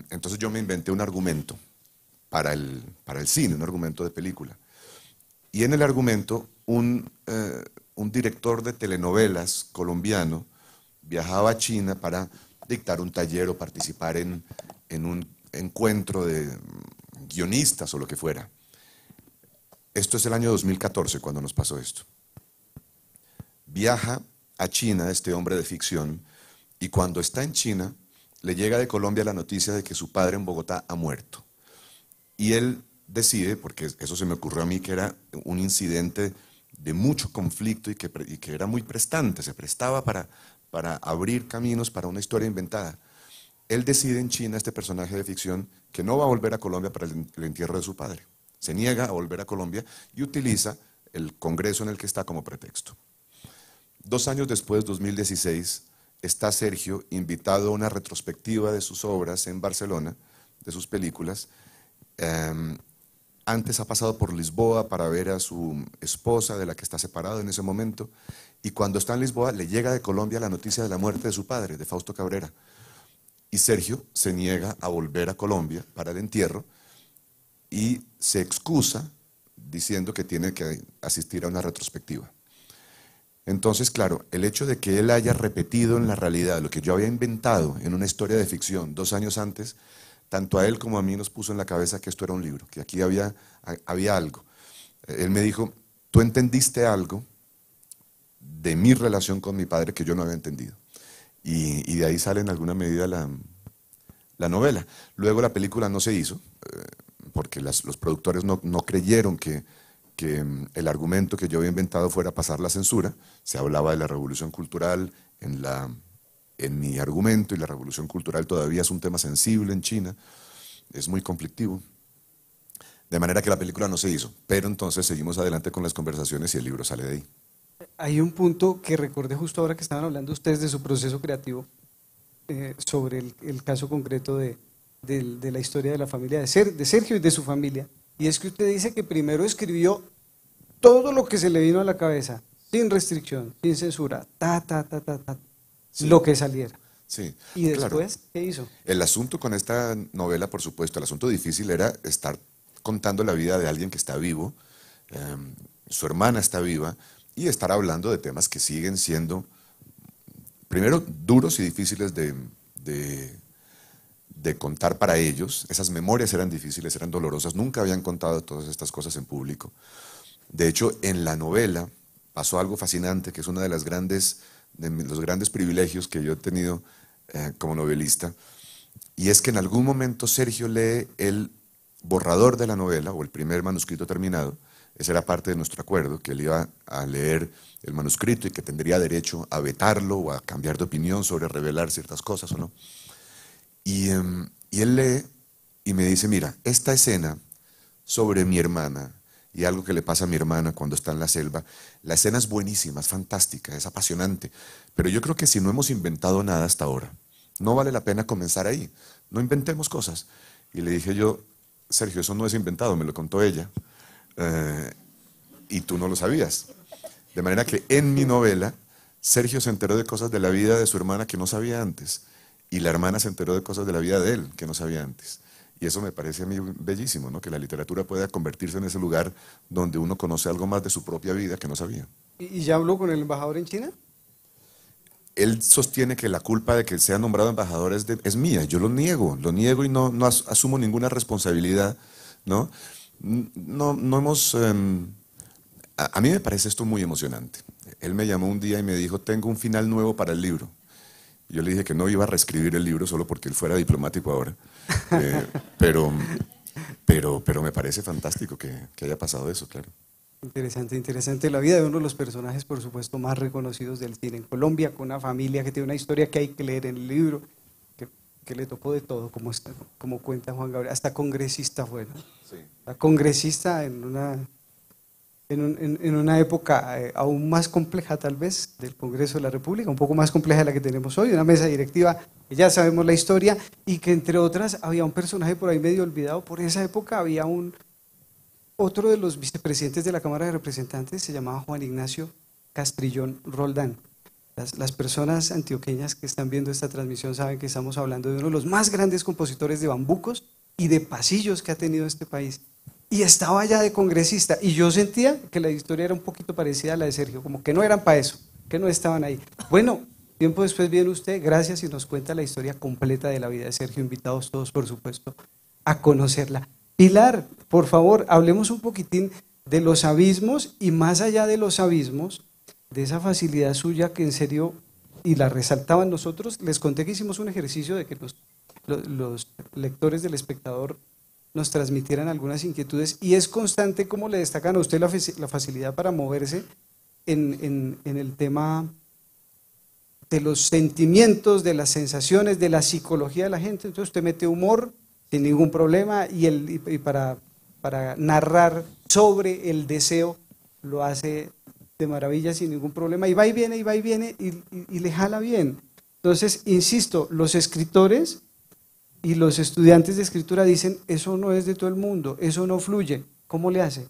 Entonces yo me inventé un argumento para el cine, un argumento de película. Y en el argumento, un director de telenovelas colombiano viajaba a China para dictar un taller o participar en un encuentro de guionistas o lo que fuera. Esto es el año 2014 cuando nos pasó esto. Viaja a China este hombre de ficción y cuando está en China le llega de Colombia la noticia de que su padre en Bogotá ha muerto. Y él decide, porque eso se me ocurrió a mí que era un incidente de mucho conflicto y que era muy prestante, se prestaba para abrir caminos para una historia inventada. Él decide en China, este personaje de ficción, que no va a volver a Colombia para el entierro de su padre. Se niega a volver a Colombia y utiliza el congreso en el que está como pretexto. 2 años después, 2016, está Sergio invitado a una retrospectiva de sus obras en Barcelona, de sus películas. Antes ha pasado por Lisboa para ver a su esposa, de la que está separado en ese momento, y cuando está en Lisboa le llega de Colombia la noticia de la muerte de su padre, de Fausto Cabrera. Y Sergio se niega a volver a Colombia para el entierro y se excusa diciendo que tiene que asistir a una retrospectiva. Entonces, claro, el hecho de que él haya repetido en la realidad lo que yo había inventado en una historia de ficción 2 años antes, tanto a él como a mí nos puso en la cabeza que esto era un libro, que aquí había algo. Él me dijo, tú entendiste algo de mi relación con mi padre que yo no había entendido. Y de ahí sale en alguna medida la novela. Luego la película no se hizo, porque los productores no creyeron que el argumento que yo había inventado fuera pasar la censura. Se hablaba de la revolución cultural en mi argumento, y la revolución cultural todavía es un tema sensible en China, es muy conflictivo. De manera que la película no se hizo, pero entonces seguimos adelante con las conversaciones y el libro sale de ahí. Hay un punto que recordé justo ahora que estaban hablando ustedes de su proceso creativo, sobre el caso concreto de la historia de la familia de Sergio y de su familia, y es que usted dice que primero escribió todo lo que se le vino a la cabeza, sin restricción, sin censura, sí, lo que saliera. Sí. ¿Y después, claro, qué hizo? El asunto con esta novela, por supuesto, el asunto difícil era estar contando la vida de alguien que está vivo, su hermana está viva, y estar hablando de temas que siguen siendo, primero, duros y difíciles de contar para ellos. Esas memorias eran difíciles, eran dolorosas, nunca habían contado todas estas cosas en público. De hecho, en la novela pasó algo fascinante, que es uno de las grandes... de los grandes privilegios que yo he tenido como novelista, y es que en algún momento Sergio lee el borrador de la novela o el primer manuscrito terminado. Ese era parte de nuestro acuerdo, que él iba a leer el manuscrito y que tendría derecho a vetarlo o a cambiar de opinión sobre revelar ciertas cosas o no. Y él lee y me dice, mira, esta escena sobre mi hermana y algo que le pasa a mi hermana cuando está en la selva, la escena es buenísima, es fantástica, es apasionante, pero yo creo que si no hemos inventado nada hasta ahora, no vale la pena comenzar ahí. no inventemos cosas. Y le dije yo, Sergio, eso no es inventado, me lo contó ella, y tú no lo sabías. De manera que en mi novela, Sergio se enteró de cosas de la vida de su hermana que no sabía antes, y la hermana se enteró de cosas de la vida de él que no sabía antes. Y eso me parece a mí bellísimo, ¿no? Que la literatura pueda convertirse en ese lugar donde uno conoce algo más de su propia vida que no sabía. ¿Y ya habló con el embajador en China? Él sostiene que la culpa de que sea nombrado embajador es mía. Yo lo niego y no asumo ninguna responsabilidad, ¿no? No hemos... a mí me parece esto muy emocionante. Él me llamó un día y me dijo, tengo un final nuevo para el libro. Yo le dije que no iba a reescribir el libro solo porque él fuera diplomático ahora. Pero me parece fantástico que haya pasado eso, claro. Interesante, interesante. La vida de uno de los personajes, por supuesto, más reconocidos del cine en Colombia, con una familia que tiene una historia que hay que leer en el libro, que le tocó de todo, como, está, como cuenta Juan Gabriel. Hasta congresista fue, ¿no? Sí. Hasta congresista en una época aún más compleja, tal vez, del Congreso de la República, un poco más compleja de la que tenemos hoy, una mesa directiva que ya sabemos la historia, y que entre otras había un personaje por ahí medio olvidado. Por esa época había otro de los vicepresidentes de la Cámara de Representantes, se llamaba Juan Ignacio Castrillón Roldán. Las personas antioqueñas que están viendo esta transmisión saben que estamos hablando de uno de los más grandes compositores de bambucos y de pasillos que ha tenido este país. Y estaba ya de congresista, y yo sentía que la historia era un poquito parecida a la de Sergio, como que no eran para eso, que no estaban ahí. Bueno, tiempo después viene usted, gracias, y nos cuenta la historia completa de la vida de Sergio, invitados todos, por supuesto, a conocerla. Pilar, por favor, hablemos un poquitín de Los Abismos, y más allá de Los Abismos, de esa facilidad suya que en serio, y la resaltaban nosotros, les conté que hicimos un ejercicio de que los lectores del Espectador nos transmitieran algunas inquietudes, y es constante como le destacan a usted la facilidad para moverse en el tema de los sentimientos, de las sensaciones, de la psicología de la gente. Entonces usted mete humor sin ningún problema, y para narrar sobre el deseo lo hace de maravilla sin ningún problema, y va y viene, y va y viene, y le jala bien. Entonces, insisto, los escritores y los estudiantes de escritura dicen, eso no es de todo el mundo, eso no fluye. ¿Cómo le hace?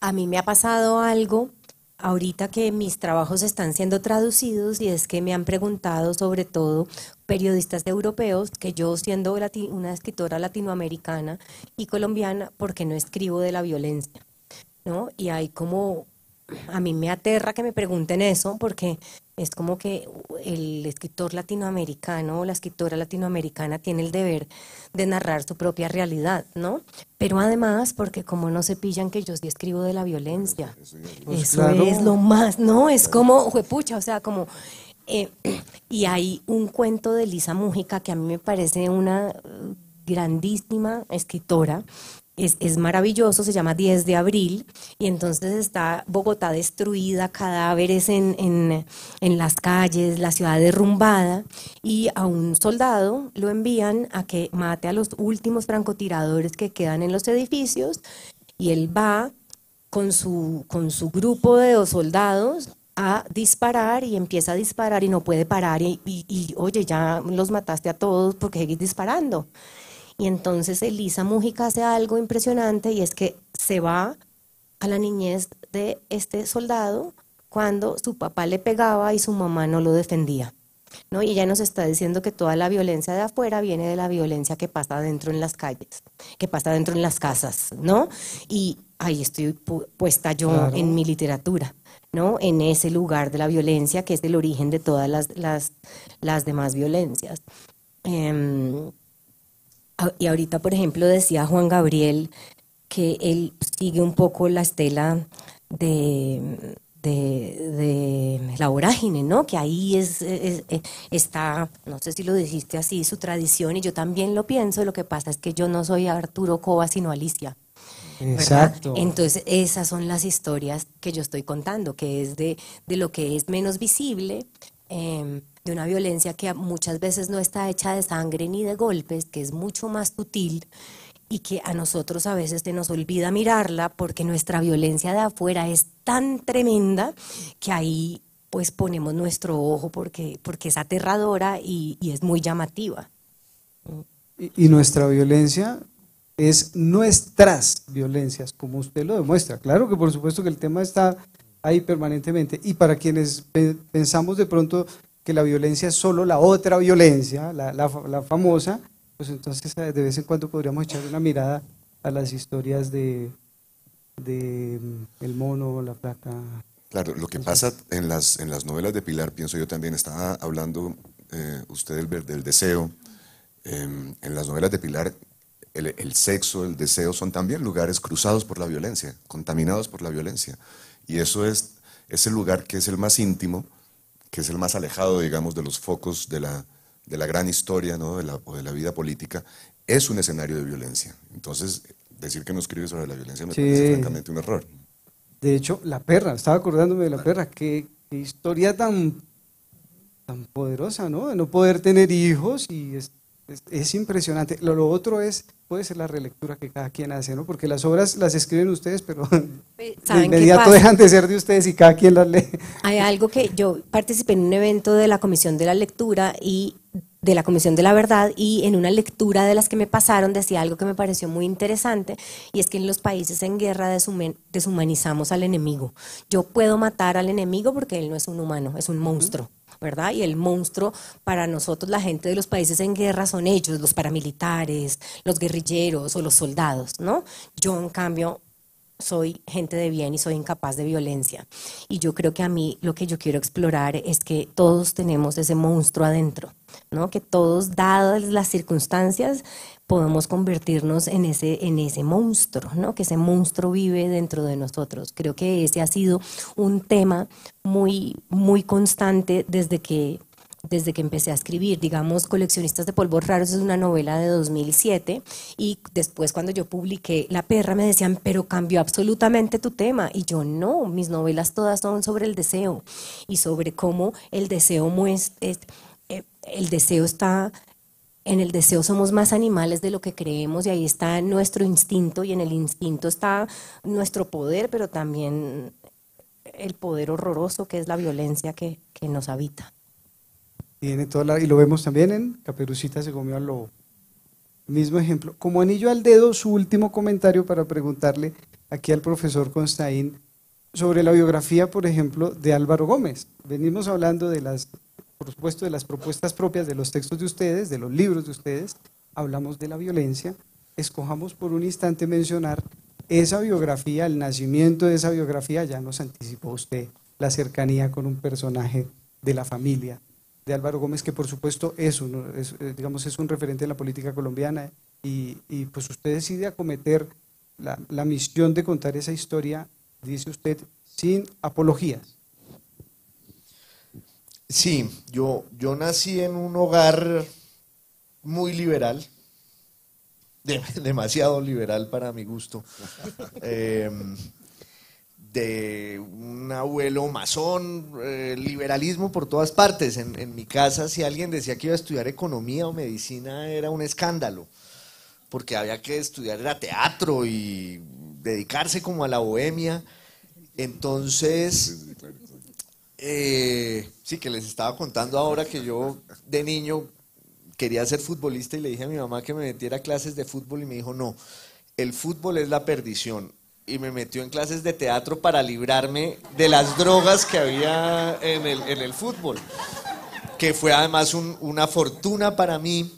A mí me ha pasado algo ahorita que mis trabajos están siendo traducidos, y es que me han preguntado, sobre todo periodistas europeos, que yo, siendo una escritora latinoamericana y colombiana, ¿por qué no escribo de la violencia? ¿No? Y hay como... A mí me aterra que me pregunten eso, porque es como que el escritor latinoamericano o la escritora latinoamericana tiene el deber de narrar su propia realidad, ¿no? Pero además, porque como no se pillan que yo sí escribo de la violencia, pues eso claro. Es lo más, ¿no? Es como, juepucha, o sea, como... y hay un cuento de Elisa Mújica, que a mí me parece una grandísima escritora. Es maravilloso, se llama 10 de abril, y entonces está Bogotá destruida, cadáveres en las calles, la ciudad derrumbada, y a un soldado lo envían a que mate a los últimos francotiradores que quedan en los edificios, y él va con su grupo de soldados a disparar, y empieza a disparar y no puede parar, y oye, ya los mataste a todos, porque seguís disparando. Y entonces Elisa Mújica hace algo impresionante, y es que se va a la niñez de este soldado cuando su papá le pegaba y su mamá no lo defendía, ¿no? Y ella nos está diciendo que toda la violencia de afuera viene de la violencia que pasa adentro en las calles, que pasa adentro en las casas, ¿no? Y ahí estoy puesta yo [S2] Claro. [S1] En mi literatura, ¿no? En ese lugar de la violencia que es el origen de todas las demás violencias. Y ahorita, por ejemplo, decía Juan Gabriel que él sigue un poco la estela de La Vorágine, ¿no? Que ahí está, no sé si lo dijiste así, su tradición, y yo también lo pienso. Lo que pasa es que yo no soy Arturo Cova, sino Alicia. Exacto. ¿Verdad? Entonces, esas son las historias que yo estoy contando, que es de lo que es menos visible, de una violencia que muchas veces no está hecha de sangre ni de golpes, que es mucho más sutil, y que a nosotros a veces se nos olvida mirarla, porque nuestra violencia de afuera es tan tremenda que ahí pues ponemos nuestro ojo porque es aterradora y es muy llamativa. Y nuestra violencia es nuestras violencias, como usted lo demuestra. Claro que por supuesto que el tema está ahí permanentemente. Y para quienes pensamos de pronto que la violencia es solo la otra violencia, la famosa, pues entonces de vez en cuando podríamos echar una mirada a las historias de El Mono, La Plata. Claro, lo que pasa en las novelas de Pilar, pienso yo también, estaba hablando usted del deseo. En las novelas de Pilar, el sexo, el deseo son también lugares cruzados por la violencia, contaminados por la violencia. Y eso es ese lugar que es el más íntimo, que es el más alejado, digamos, de los focos de la gran historia, ¿no? o de la vida política, es un escenario de violencia. Entonces, decir que no escribe sobre la violencia me parece francamente un error. De hecho, La Perra, estaba acordándome de La Perra, qué historia tan poderosa, ¿no? De no poder tener hijos, y es impresionante. Lo otro es, puede ser la relectura que cada quien hace, ¿no? Porque las obras las escriben ustedes, pero de inmediato dejan de ser de ustedes y cada quien las lee. Hay algo que yo participé en un evento de la Comisión de la Lectura y de la Comisión de la Verdad, y en una lectura de las que me pasaron decía algo que me pareció muy interesante, y es que en los países en guerra deshumanizamos al enemigo. Yo puedo matar al enemigo porque él no es un humano, es un monstruo, ¿verdad? Y el monstruo para nosotros, la gente de los países en guerra, son ellos, los paramilitares, los guerrilleros o los soldados, ¿no? Yo, en cambio, soy gente de bien y soy incapaz de violencia. Y yo creo que a mí lo que yo quiero explorar es que todos tenemos ese monstruo adentro, ¿no? Que todos, dadas las circunstancias, podemos convertirnos en ese monstruo, ¿no? Que ese monstruo vive dentro de nosotros. Creo que ese ha sido un tema muy, muy constante desde que empecé a escribir. Digamos, Coleccionistas de Polvos Raros es una novela de 2007, y después cuando yo publiqué La Perra me decían, pero cambió absolutamente tu tema, y yo no, mis novelas todas son sobre el deseo y sobre cómo en el deseo somos más animales de lo que creemos, y ahí está nuestro instinto, y en el instinto está nuestro poder, pero también el poder horroroso que es la violencia que nos habita. Y lo vemos también en Caperucita se comió al lobo. Mismo ejemplo. Como anillo al dedo, su último comentario para preguntarle aquí al profesor Constaín sobre la biografía, por ejemplo, de Álvaro Gómez. Venimos hablando por supuesto, de las propuestas propias, de los textos de ustedes, de los libros de ustedes. Hablamos de la violencia. Escojamos por un instante mencionar esa biografía, el nacimiento de esa biografía. Ya nos anticipó usted la cercanía con un personaje de la familia de Álvaro Gómez, que por supuesto es un referente en la política colombiana, y pues usted decide acometer la misión de contar esa historia, dice usted, sin apologías. Sí, yo nací en un hogar muy liberal, demasiado liberal para mi gusto, de un abuelo masón, liberalismo por todas partes. En mi casa, si alguien decía que iba a estudiar economía o medicina, era un escándalo, porque había que estudiar era teatro y dedicarse como a la bohemia. Entonces, sí, que les estaba contando ahora que yo de niño quería ser futbolista y le dije a mi mamá que me metiera a clases de fútbol, y me dijo, no, el fútbol es la perdición. Y me metió en clases de teatro para librarme de las drogas que había en el fútbol, que fue además una fortuna para mí,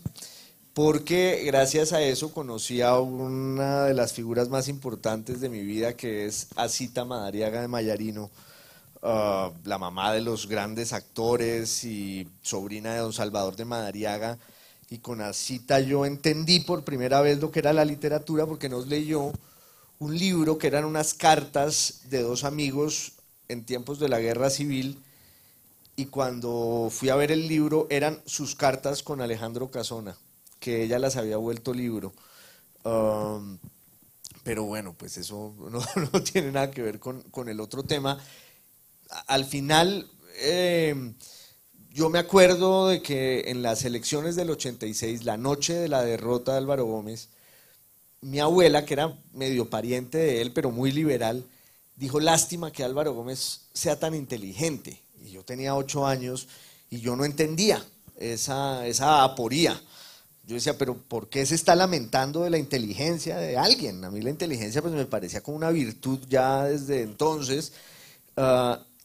porque gracias a eso conocí a una de las figuras más importantes de mi vida, que es Asita Madariaga de Mayarino, la mamá de los grandes actores y sobrina de don Salvador de Madariaga. Y con Asita yo entendí por primera vez lo que era la literatura, porque nos leyó un libro que eran unas cartas de dos amigos en tiempos de la guerra civil, y cuando fui a ver el libro eran sus cartas con Alejandro Casona, que ella las había vuelto libro. Pero bueno, pues eso no tiene nada que ver con el otro tema. Al final, yo me acuerdo de que en las elecciones del 86, la noche de la derrota de Álvaro Gómez, mi abuela, que era medio pariente de él, pero muy liberal, dijo, lástima que Álvaro Gómez sea tan inteligente. y yo tenía 8 años y yo no entendía esa aporía. Yo decía, pero ¿por qué se está lamentando de la inteligencia de alguien? A mí la inteligencia pues me parecía como una virtud ya desde entonces.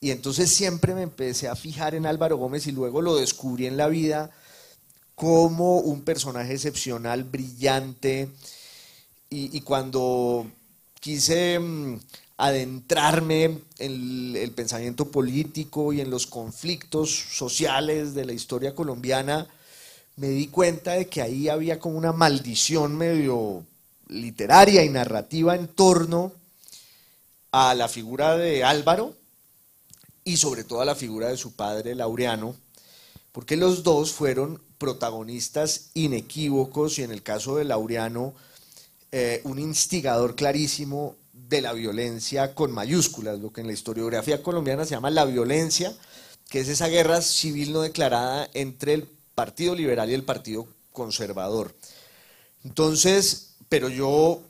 Y entonces siempre me empecé a fijar en Álvaro Gómez y luego lo descubrí en la vida como un personaje excepcional, brillante. Y cuando quise adentrarme en el pensamiento político y en los conflictos sociales de la historia colombiana, me di cuenta de que ahí había como una maldición medio literaria y narrativa en torno a la figura de Álvaro y sobre todo a la figura de su padre Laureano, porque los dos fueron protagonistas inequívocos y en el caso de Laureano, un instigador clarísimo de la violencia con mayúsculas, lo que en la historiografía colombiana se llama la violencia, que es esa guerra civil no declarada entre el Partido Liberal y el Partido Conservador. Entonces, pero yo,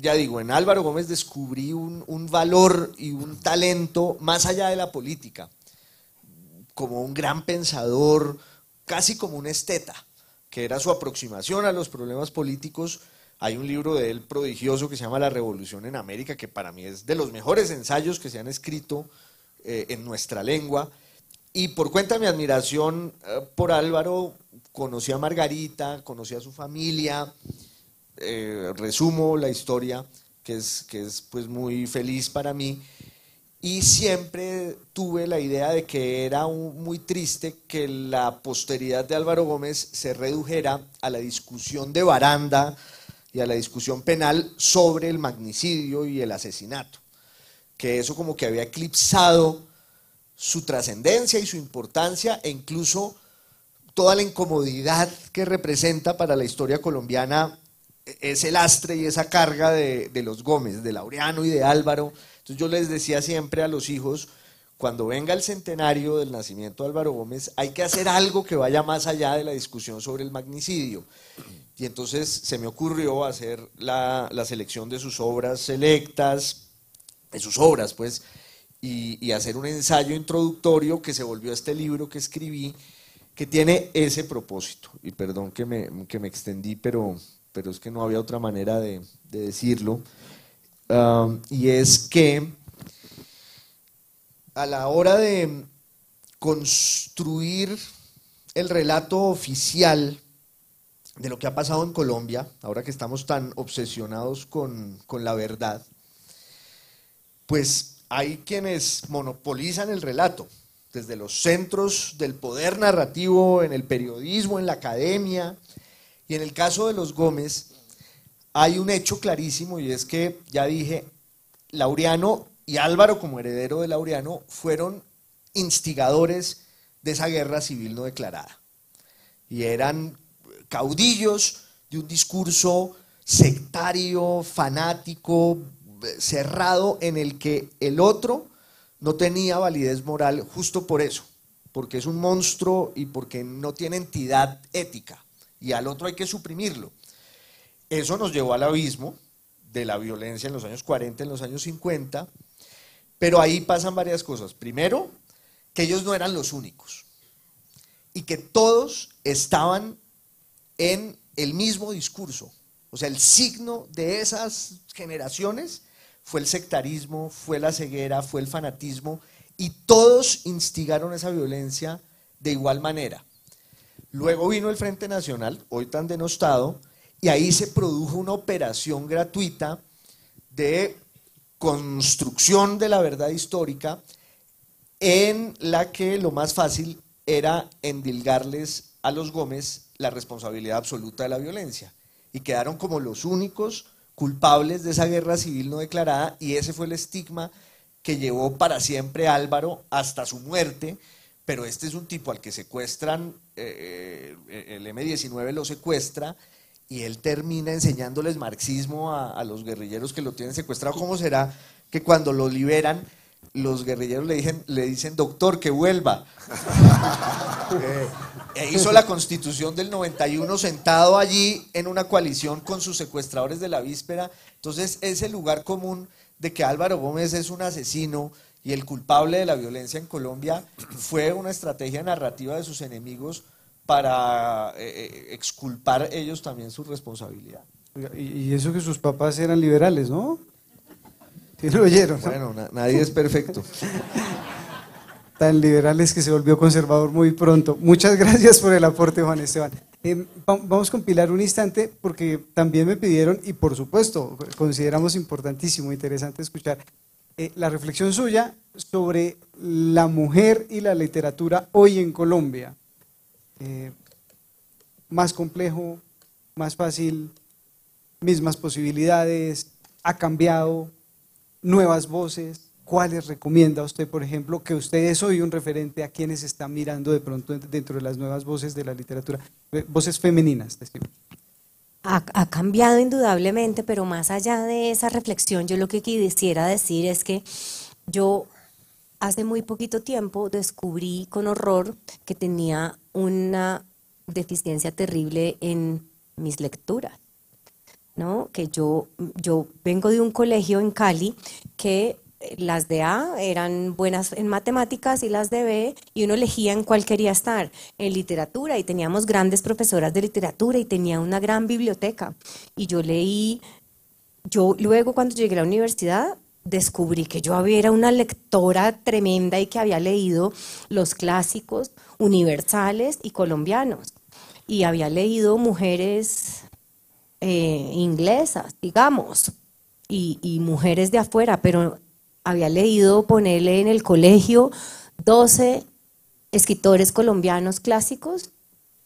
ya digo, en Álvaro Gómez descubrí un valor y un talento más allá de la política, como un gran pensador, casi como un esteta, que era su aproximación a los problemas políticos. Hay un libro de él prodigioso que se llama La Revolución en América, que para mí es de los mejores ensayos que se han escrito en nuestra lengua. Y por cuenta de mi admiración por Álvaro, conocí a Margarita, conocí a su familia, resumo la historia, que es pues muy feliz para mí, y siempre tuve la idea de que era muy triste que la posteridad de Álvaro Gómez se redujera a la discusión de baranda y a la discusión penal sobre el magnicidio y el asesinato, que eso como que había eclipsado su trascendencia y su importancia, e incluso toda la incomodidad que representa para la historia colombiana ese lastre y esa carga de los Gómez, de Laureano y de Álvaro. Entonces yo les decía siempre a los hijos, cuando venga el centenario del nacimiento de Álvaro Gómez, hay que hacer algo que vaya más allá de la discusión sobre el magnicidio. Y entonces se me ocurrió hacer la selección de sus obras selectas, de sus obras pues, y hacer un ensayo introductorio que se volvió este libro que escribí, que tiene ese propósito. Y perdón que me extendí, pero es que no había otra manera de decirlo. Y es que a la hora de construir el relato oficial de lo que ha pasado en Colombia, ahora que estamos tan obsesionados con la verdad, pues hay quienes monopolizan el relato, desde los centros del poder narrativo, en el periodismo, en la academia, y en el caso de los Gómez hay un hecho clarísimo, y es que, ya dije, Laureano y Álvaro como heredero de Laureano fueron instigadores de esa guerra civil no declarada, y eran caudillos de un discurso sectario, fanático, cerrado, en el que el otro no tenía validez moral, justo por eso, porque es un monstruo y porque no tiene entidad ética, y al otro hay que suprimirlo. Eso nos llevó al abismo de la violencia en los años 40, en los años 50, pero ahí pasan varias cosas. Primero, que ellos no eran los únicos y que todos estaban en el mismo discurso. O sea, el signo de esas generaciones fue el sectarismo, fue la ceguera, fue el fanatismo, y todos instigaron esa violencia de igual manera. Luego vino el Frente Nacional, hoy tan denostado, y ahí se produjo una operación gratuita de construcción de la verdad histórica, en la que lo más fácil era endilgarles a los Gómez la responsabilidad absoluta de la violencia, y quedaron como los únicos culpables de esa guerra civil no declarada, y ese fue el estigma que llevó para siempre a Álvaro hasta su muerte. Pero este es un tipo al que secuestran, el M-19 lo secuestra, y él termina enseñándoles marxismo a los guerrilleros que lo tienen secuestrado. ¿Cómo será que cuando lo liberan los guerrilleros le dicen doctor, que vuelva? Hizo la Constitución del 91 sentado allí en una coalición con sus secuestradores de la víspera. Entonces, ese lugar común de que Álvaro Gómez es un asesino y el culpable de la violencia en Colombia fue una estrategia narrativa de sus enemigos para exculpar ellos también su responsabilidad. Y eso que sus papás eran liberales, ¿no? ¿Sí lo oyeron? Bueno, nadie es perfecto. Tan liberales que se volvió conservador muy pronto. Muchas gracias por el aporte, Juan Esteban. Vamos con Pilar un instante, porque también me pidieron, y por supuesto, consideramos importantísimo, interesante escuchar la reflexión suya sobre la mujer y la literatura hoy en Colombia. Más complejo, más fácil, mismas posibilidades, ha cambiado, nuevas voces. ¿Cuáles recomienda usted, por ejemplo, que usted es hoy un referente a quienes están mirando de pronto dentro de las nuevas voces de la literatura, voces femeninas? Ha cambiado indudablemente, pero más allá de esa reflexión, yo lo que quisiera decir es que yo hace muy poquito tiempo descubrí con horror que tenía una deficiencia terrible en mis lecturas, ¿no? Que yo vengo de un colegio en Cali que... Las de A eran buenas en matemáticas y las de B, y uno elegía en cuál quería estar, en literatura, y teníamos grandes profesoras de literatura y tenía una gran biblioteca. Y yo leí, luego cuando llegué a la universidad descubrí que yo era una lectora tremenda y que había leído los clásicos universales y colombianos, y había leído mujeres inglesas, digamos, y mujeres de afuera, pero... Había leído, ponerle en el colegio, 12 escritores colombianos clásicos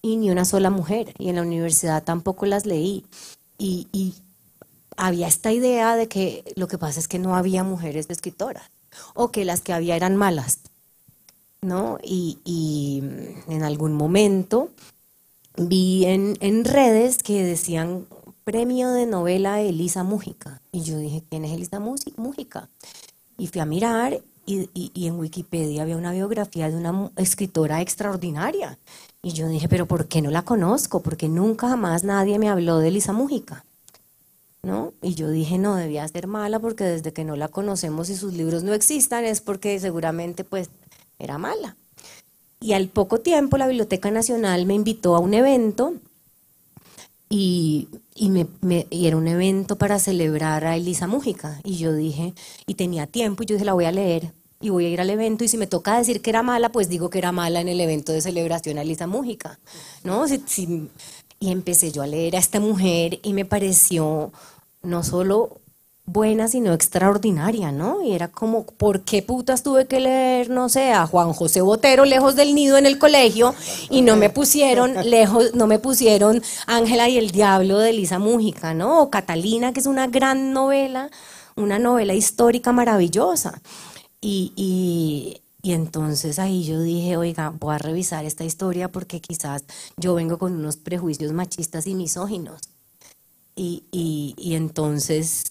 y ni una sola mujer. Y en la universidad tampoco las leí. Y había esta idea de que lo que pasa es que no había mujeres escritoras, o que las que había eran malas, ¿no? Y en algún momento vi en redes que decían premio de novela Elisa Mújica. Y yo dije, ¿quién es Elisa Mújica? Y fui a mirar y en Wikipedia había una biografía de una escritora extraordinaria. Y yo dije, pero ¿por qué no la conozco? Porque nunca jamás nadie me habló de Elisa Mújica, ¿no? Y yo dije, no, debía ser mala, porque desde que no la conocemos y sus libros no existan es porque seguramente pues era mala. Y al poco tiempo la Biblioteca Nacional me invitó a un evento y era un evento para celebrar a Elisa Mújica, y yo dije, y tenía tiempo, y yo dije, la voy a leer, y voy a ir al evento, y si me toca decir que era mala, pues digo que era mala en el evento de celebración a Elisa Mújica, ¿no? Y empecé yo a leer a esta mujer, y me pareció no solo buena, sino extraordinaria, ¿no? Y era como, ¿por qué putas tuve que leer, no sé, a Juan José Botero Lejos del Nido en el colegio, y no me pusieron Ángela y el Diablo de Elisa Mújica, ¿no? O Catalina, que es una gran novela, una novela histórica maravillosa. Y entonces ahí yo dije, oiga, voy a revisar esta historia porque quizás yo vengo con unos prejuicios machistas y misóginos. Y entonces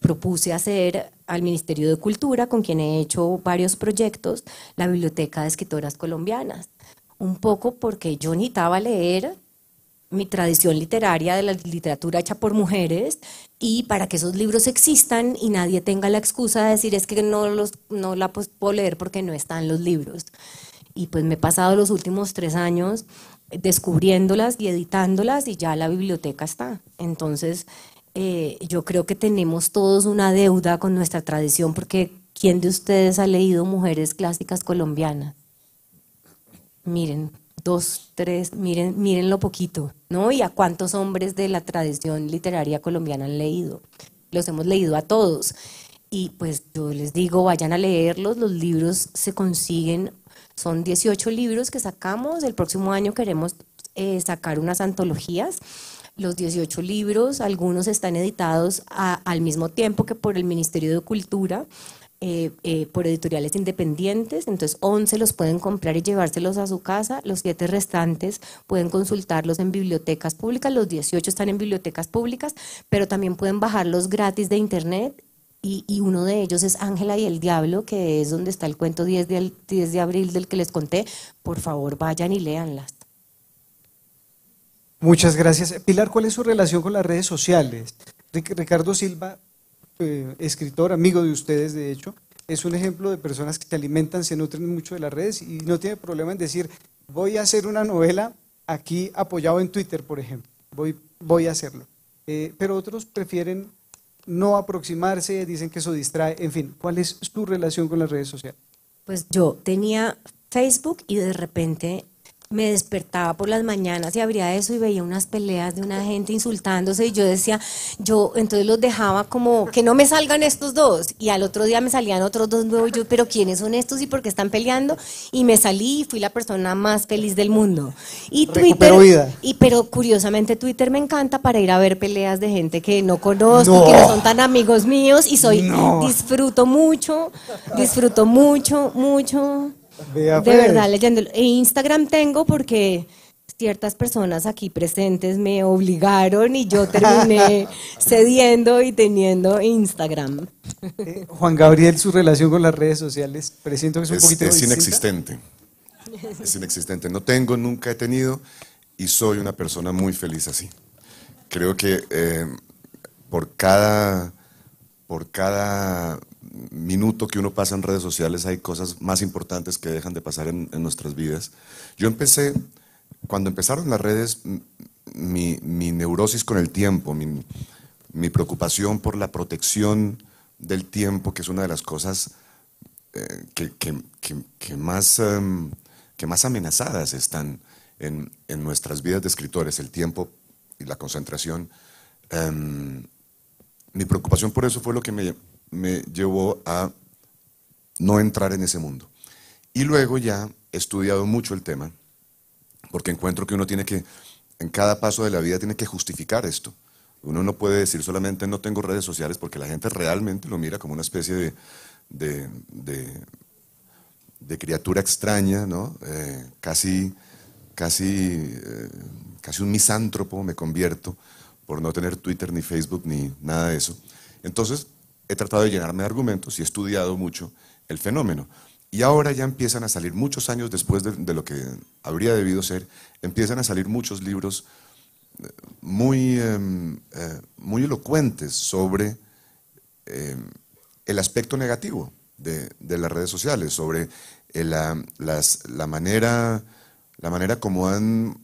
propuse hacer al Ministerio de Cultura, con quien he hecho varios proyectos, la Biblioteca de Escritoras Colombianas. Un poco porque yo necesitaba leer mi tradición literaria de la literatura hecha por mujeres, y para que esos libros existan y nadie tenga la excusa de decir es que no la puedo leer porque no están los libros. Y pues me he pasado los últimos 3 años descubriéndolas y editándolas, y ya la biblioteca está. Entonces yo creo que tenemos todos una deuda con nuestra tradición, porque ¿quién de ustedes ha leído mujeres clásicas colombianas? Miren, 2, 3, miren lo poquito, ¿no? ¿Y a cuántos hombres de la tradición literaria colombiana han leído? Los hemos leído a todos, y pues yo les digo, vayan a leerlos, los libros se consiguen. Son 18 libros que sacamos, el próximo año queremos sacar unas antologías. Los 18 libros, algunos están editados al mismo tiempo que por el Ministerio de Cultura, por editoriales independientes, entonces 11 los pueden comprar y llevárselos a su casa, los 7 restantes pueden consultarlos en bibliotecas públicas, los 18 están en bibliotecas públicas, pero también pueden bajarlos gratis de internet. Y uno de ellos es Ángela y el Diablo, que es donde está el cuento 10 de abril del que les conté. Por favor, vayan y léanlas. Muchas gracias. Pilar, ¿cuál es su relación con las redes sociales? Ricardo Silva, escritor, amigo de ustedes de hecho, es un ejemplo de personas que se alimentan, se nutren mucho de las redes y no tiene problema en decir, voy a hacer una novela aquí apoyado en Twitter, por ejemplo, voy a hacerlo. Pero otros prefieren no aproximarse, dicen que eso distrae, en fin, ¿cuál es tu relación con las redes sociales? Pues yo tenía Facebook y de repente me despertaba por las mañanas y abría eso y veía unas peleas de una gente insultándose y yo decía, entonces los dejaba como, que no me salgan estos dos, y al otro día me salían otros dos nuevos y yo, pero ¿quiénes son estos y por qué están peleando? Y me salí y fui la persona más feliz del mundo. Y Twitter, pero curiosamente Twitter me encanta para ir a ver peleas de gente que no conozco, que no son tan amigos míos y disfruto mucho. De verdad, leyéndolo. E Instagram tengo porque ciertas personas aquí presentes me obligaron y yo terminé cediendo y teniendo Instagram. Juan Gabriel, su relación con las redes sociales, presiento que es un poquito distinta. Es inexistente. No tengo, nunca he tenido y soy una persona muy feliz así. Creo que por cada minuto que uno pasa en redes sociales hay cosas más importantes que dejan de pasar en nuestras vidas. Yo empecé, cuando empezaron las redes, mi neurosis con el tiempo, mi preocupación por la protección del tiempo, que es una de las cosas que más amenazadas están en nuestras vidas de escritores, el tiempo y la concentración. Mi preocupación por eso fue lo que me llevó a no entrar en ese mundo. Y luego ya he estudiado mucho el tema, porque encuentro que uno tiene que, en cada paso de la vida, tiene que justificar esto. Uno no puede decir solamente no tengo redes sociales, porque la gente realmente lo mira como una especie de criatura extraña, ¿no? Casi un misántropo me convierto por no tener Twitter ni Facebook ni nada de eso. Entonces, he tratado de llenarme de argumentos y he estudiado mucho el fenómeno. Y ahora ya empiezan a salir, muchos años después de lo que habría debido ser, empiezan a salir muchos libros muy elocuentes sobre el aspecto negativo de las redes sociales, sobre la manera como han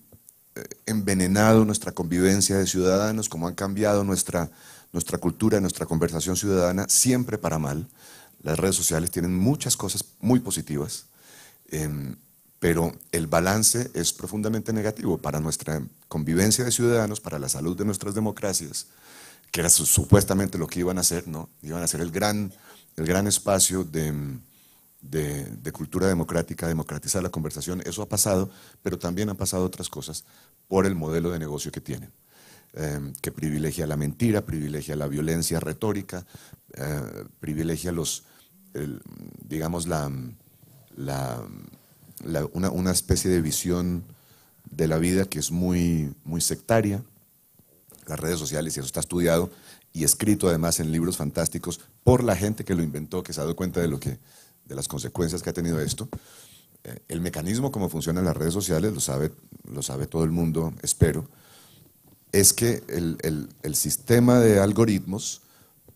envenenado nuestra convivencia de ciudadanos, como han cambiado nuestra cultura, nuestra conversación ciudadana, siempre para mal. Las redes sociales tienen muchas cosas muy positivas, pero el balance es profundamente negativo para nuestra convivencia de ciudadanos, para la salud de nuestras democracias, que era supuestamente lo que iban a hacer, ¿no? Iban a ser el gran espacio de cultura democrática, democratizar la conversación. Eso ha pasado, pero también han pasado otras cosas por el modelo de negocio que tienen, que privilegia la mentira, privilegia la violencia retórica, privilegia digamos una especie de visión de la vida que es muy sectaria. Las redes sociales, y eso está estudiado y escrito además en libros fantásticos por la gente que lo inventó, que se ha dado cuenta de las consecuencias que ha tenido esto. El mecanismo como funcionan las redes sociales lo sabe todo el mundo, espero. Es que el sistema de algoritmos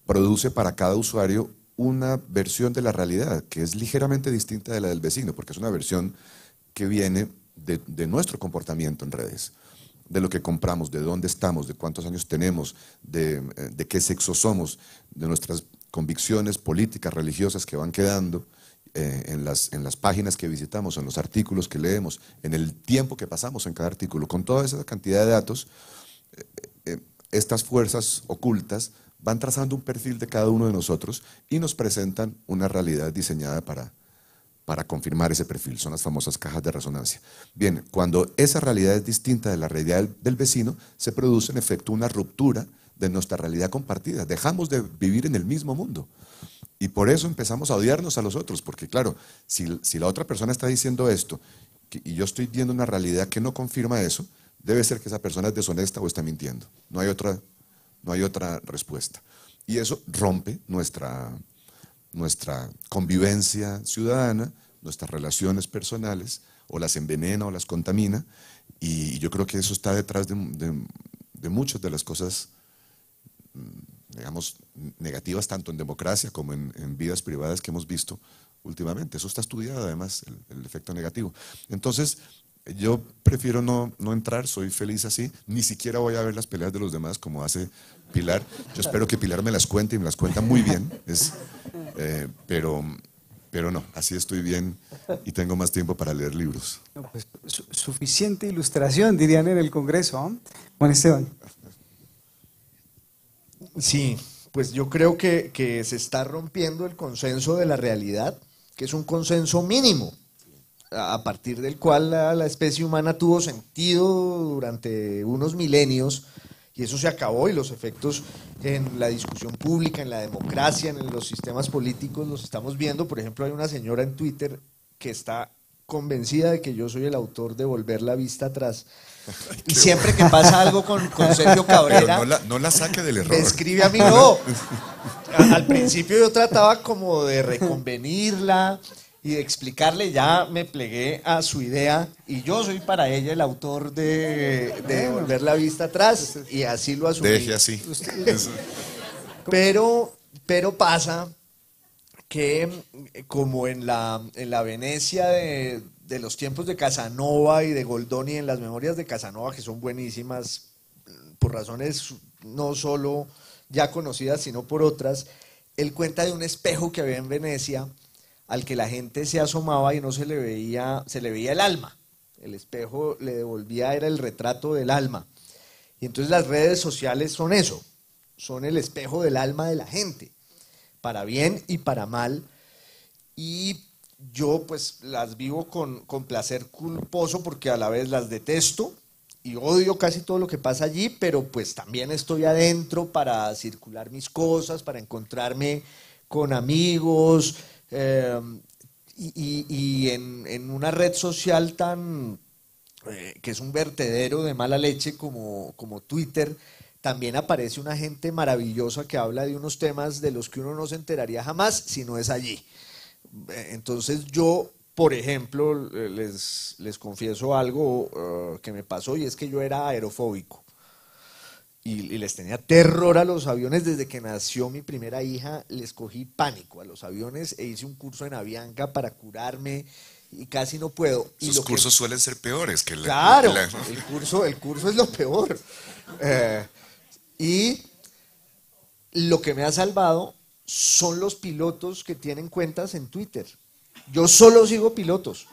produce para cada usuario una versión de la realidad que es ligeramente distinta de la del vecino, porque es una versión que viene de nuestro comportamiento en redes, de lo que compramos, de dónde estamos, de cuántos años tenemos, de qué sexo somos, de nuestras convicciones políticas, religiosas que van quedando en las páginas que visitamos, en los artículos que leemos, en el tiempo que pasamos en cada artículo. Con toda esa cantidad de datos, estas fuerzas ocultas van trazando un perfil de cada uno de nosotros y nos presentan una realidad diseñada para confirmar ese perfil. Son las famosas cajas de resonancia. Bien, cuando esa realidad es distinta de la realidad del vecino, se produce en efecto una ruptura de nuestra realidad compartida. Dejamos de vivir en el mismo mundo y por eso empezamos a odiarnos a los otros, porque claro, si la otra persona está diciendo esto y yo estoy viendo una realidad que no confirma eso, debe ser que esa persona es deshonesta o está mintiendo. No hay otra respuesta. Y eso rompe nuestra convivencia ciudadana, nuestras relaciones personales, o las envenena o las contamina. Y yo creo que eso está detrás de muchas de las cosas digamos, negativas tanto en democracia como en vidas privadas que hemos visto últimamente. Eso está estudiado, además, el efecto negativo. Entonces, yo prefiero no entrar, soy feliz así, ni siquiera voy a ver las peleas de los demás como hace Pilar. Yo espero que Pilar me las cuente y me las cuenta muy bien, pero no, así estoy bien y tengo más tiempo para leer libros. No, pues, suficiente ilustración, dirían en el Congreso, ¿eh? Juan Esteban. Sí, pues yo creo que se está rompiendo el consenso de la realidad, que es un consenso mínimo, a partir del cual la especie humana tuvo sentido durante unos milenios, y eso se acabó, y los efectos en la discusión pública, en la democracia, en los sistemas políticos los estamos viendo. Por ejemplo, hay una señora en Twitter que está convencida de que yo soy el autor de Volver la Vista Atrás. Y siempre que pasa algo con Sergio Cabrera, no la saque del error. Me escribe a mí, no. Al principio yo trataba como de reconvenirla y de explicarle, ya me plegué a su idea y yo soy para ella el autor de Volver la Vista Atrás, y así lo asumí. Deje así. Pero pasa que, como en la Venecia de los tiempos de Casanova y de Goldoni, en las memorias de Casanova, que son buenísimas por razones no solo ya conocidas sino por otras, él cuenta de un espejo que había en Venecia al que la gente se asomaba y no se le veía el alma. El espejo le devolvía, era el retrato del alma. Y entonces las redes sociales son eso, son el espejo del alma de la gente, para bien y para mal. Y yo pues las vivo con placer culposo, porque a la vez las detesto y odio casi todo lo que pasa allí, pero pues también estoy adentro para circular mis cosas, para encontrarme con amigos. Y en una red social tan que es un vertedero de mala leche como Twitter, también aparece una gente maravillosa que habla de unos temas de los que uno no se enteraría jamás si no es allí. Entonces yo, por ejemplo, les confieso algo que me pasó, y es que yo era aerofóbico y les tenía terror a los aviones. Desde que nació mi primera hija les cogí pánico a los aviones e hice un curso en Avianca para curarme y casi no puedo. Y los cursos suelen ser peores que claro, el curso es lo peor. Y lo que me ha salvado son los pilotos que tienen cuentas en Twitter. Yo solo sigo pilotos.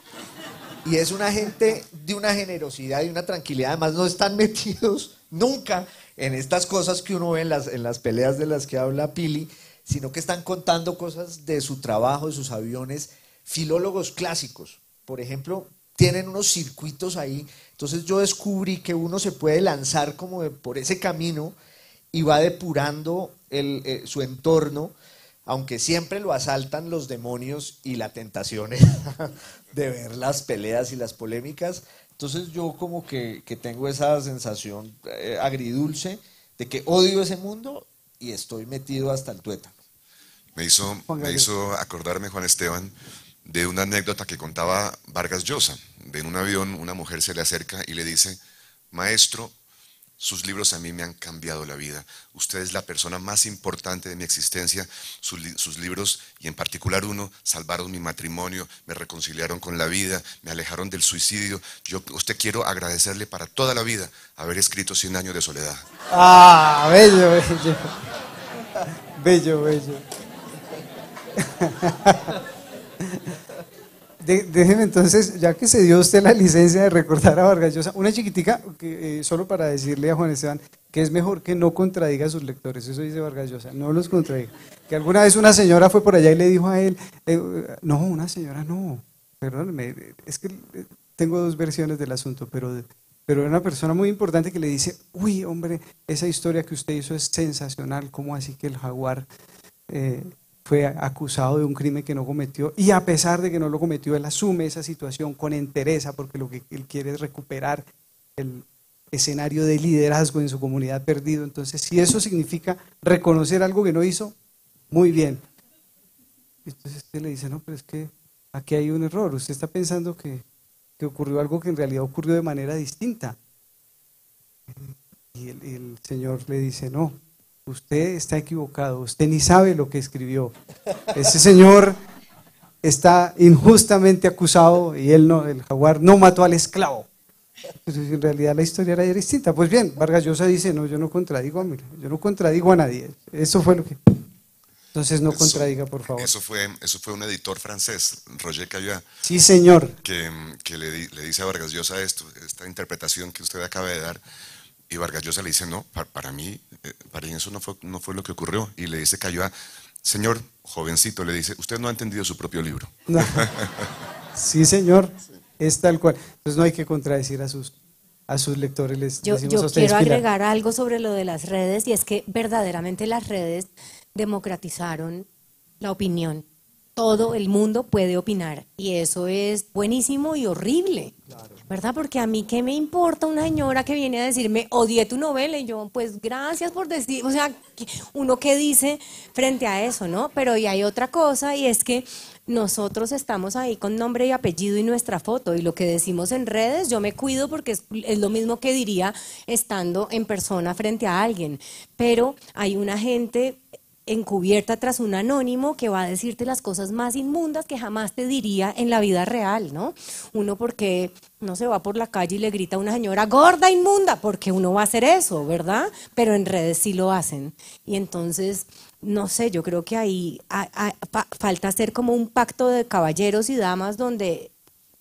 Y es una gente de una generosidad y una tranquilidad. Además, no están metidos nunca en estas cosas que uno ve en las peleas de las que habla Pili, sino que están contando cosas de su trabajo, de sus aviones. Filólogos clásicos, por ejemplo, tienen unos circuitos ahí. Entonces yo descubrí que uno se puede lanzar como por ese camino y va depurando su entorno, aunque siempre lo asaltan los demonios y la tentación de ver las peleas y las polémicas. Entonces yo como que tengo esa sensación agridulce de que odio ese mundo y estoy metido hasta el tuétano. Me hizo acordarme, Juan Esteban, de una anécdota que contaba Vargas Llosa. De en un avión una mujer se le acerca y le dice: maestro, sus libros a mí me han cambiado la vida. Usted es la persona más importante de mi existencia. Sus libros, y en particular uno, salvaron mi matrimonio, me reconciliaron con la vida, me alejaron del suicidio. Yo a usted quiero agradecerle para toda la vida haber escrito 100 años de soledad. Ah, bello, bello. Bello, bello. Déjeme entonces, ya que se dio usted la licencia de recordar a Vargas Llosa, una chiquitica, solo para decirle a Juan Esteban que es mejor que no contradiga a sus lectores. Eso dice Vargas Llosa, no los contradiga. Que alguna vez una señora fue por allá y le dijo a él, no, una señora no, perdóneme, es que tengo dos versiones del asunto, pero era una persona muy importante que le dice: uy, hombre, esa historia que usted hizo es sensacional, ¿cómo así que el jaguar fue acusado de un crimen que no cometió, y a pesar de que no lo cometió, él asume esa situación con entereza, porque lo que él quiere es recuperar el escenario de liderazgo en su comunidad perdido? Entonces, si eso significa reconocer algo que no hizo, muy bien. Entonces usted le dice: no, pero es que aquí hay un error, usted está pensando que ocurrió algo que en realidad ocurrió de manera distinta. Y el señor le dice: no, usted está equivocado, usted ni sabe lo que escribió. Ese señor está injustamente acusado y él no, el jaguar no mató al esclavo. Entonces, en realidad la historia era distinta. Pues bien, Vargas Llosa dice, no, yo no contradigo, mira, yo no contradigo a nadie. Eso fue lo que... Entonces no contradiga, por favor. Eso fue un editor francés, Roger Caillat. Sí, señor. Que le dice a Vargas Llosa esto, esta interpretación que usted acaba de dar. Y Vargas Llosa le dice, no, para mí eso no fue lo que ocurrió. Y le dice Caillat, señor, jovencito, le dice, usted no ha entendido su propio libro. No. Sí, señor. Sí. Es tal cual. Entonces no hay que contradecir a sus lectores. Yo quiero agregar algo sobre lo de las redes, y es que verdaderamente las redes democratizaron la opinión. Todo el mundo puede opinar y eso es buenísimo y horrible, claro, ¿verdad? Porque a mí qué me importa una señora que viene a decirme, odié tu novela, y yo, pues gracias por decir, o sea, uno que dice frente a eso, ¿no? Pero y hay otra cosa, y es que nosotros estamos ahí con nombre y apellido y nuestra foto, y lo que decimos en redes, yo me cuido porque es lo mismo que diría estando en persona frente a alguien, pero hay una gente encubierta tras un anónimo que va a decirte las cosas más inmundas que jamás te diría en la vida real, ¿no? Uno porque no se va por la calle y le grita a una señora, gorda, inmunda, porque uno va a hacer eso, ¿verdad? Pero en redes sí lo hacen. Y entonces, no sé, yo creo que ahí falta hacer como un pacto de caballeros y damas donde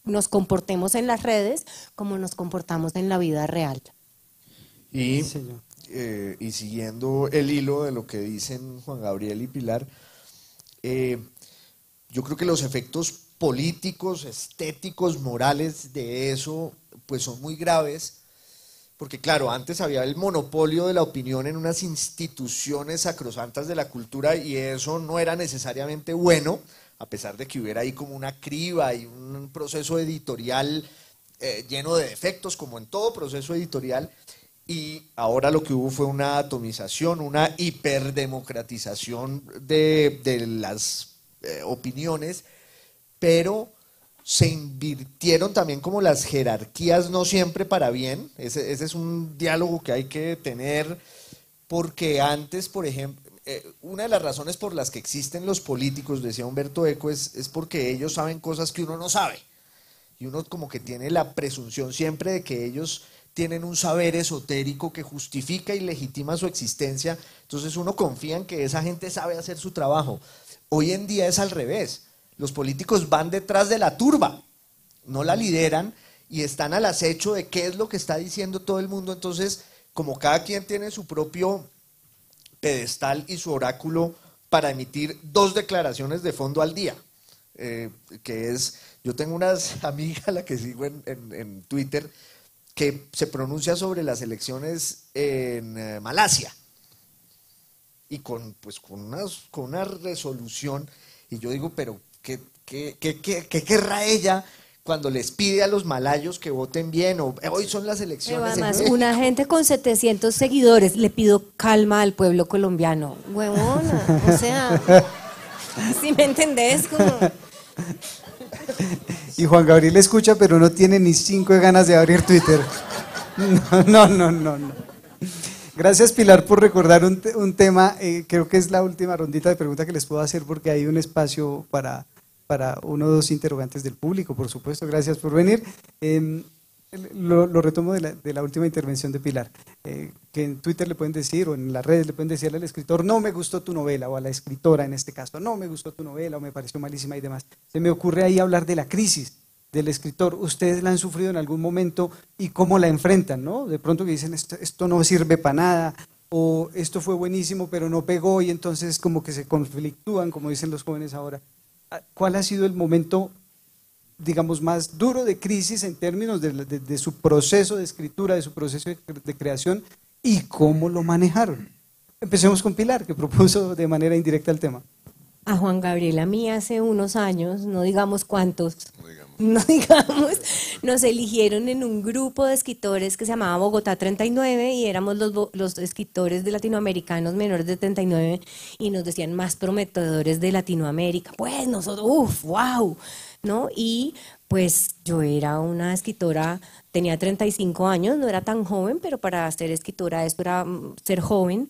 nos comportemos en las redes como nos comportamos en la vida real. Y... sí, señor. Y siguiendo el hilo de lo que dicen Juan Gabriel y Pilar, yo creo que los efectos políticos, estéticos, morales de eso, pues son muy graves, porque claro, antes había el monopolio de la opinión en unas instituciones sacrosantas de la cultura y eso no era necesariamente bueno, a pesar de que hubiera ahí como una criba y un proceso editorial lleno de defectos, como en todo proceso editorial. Y ahora lo que hubo fue una atomización, una hiperdemocratización de las opiniones, pero se invirtieron también como las jerarquías, no siempre para bien. Ese es un diálogo que hay que tener, porque antes, por ejemplo, una de las razones por las que existen los políticos, decía Humberto Eco, es porque ellos saben cosas que uno no sabe. Y uno como que tiene la presunción siempre de que ellos tienen un saber esotérico que justifica y legitima su existencia, entonces uno confía en que esa gente sabe hacer su trabajo. Hoy en día es al revés, los políticos van detrás de la turba, no la lideran y están al acecho de qué es lo que está diciendo todo el mundo, entonces como cada quien tiene su propio pedestal y su oráculo para emitir dos declaraciones de fondo al día, que es, yo tengo unas amigas a las que sigo en Twitter, que se pronuncia sobre las elecciones en Malasia y con una resolución, y yo digo, pero ¿qué querrá ella cuando les pide a los malayos que voten bien? O hoy son las elecciones. Pero además, una gente con 700 seguidores, le pido calma al pueblo colombiano, huevona, o sea, si me entendés, como... Y Juan Gabriel escucha, pero no tiene ni 5 de ganas de abrir Twitter. No. Gracias, Pilar, por recordar un tema. Creo que es la última rondita de preguntas que les puedo hacer, porque hay un espacio para uno o dos interrogantes del público, por supuesto. Gracias por venir. Lo retomo de la última intervención de Pilar, que en Twitter le pueden decir, o en las redes le pueden decir al escritor, no me gustó tu novela, o a la escritora en este caso, no me gustó tu novela, o me pareció malísima y demás. Se me ocurre ahí hablar de la crisis del escritor. Ustedes la han sufrido en algún momento y cómo la enfrentan, ¿no? De pronto que dicen, esto no sirve para nada, o esto fue buenísimo pero no pegó, y entonces como que se conflictúan, como dicen los jóvenes ahora. ¿Cuál ha sido el momento, digamos, más duro de crisis en términos de su proceso de escritura, de su proceso de creación, y cómo lo manejaron? Empecemos con Pilar, que propuso de manera indirecta el tema. A Juan Gabriel, a mí hace unos años, no digamos cuántos, nos eligieron en un grupo de escritores que se llamaba Bogotá 39, y éramos los escritores de latinoamericanos menores de 39, y nos decían más prometedores de Latinoamérica. Pues nosotros, uff, wow, ¿no? Y pues yo era una escritora, tenía 35 años, no era tan joven, pero para ser escritora esto era ser joven.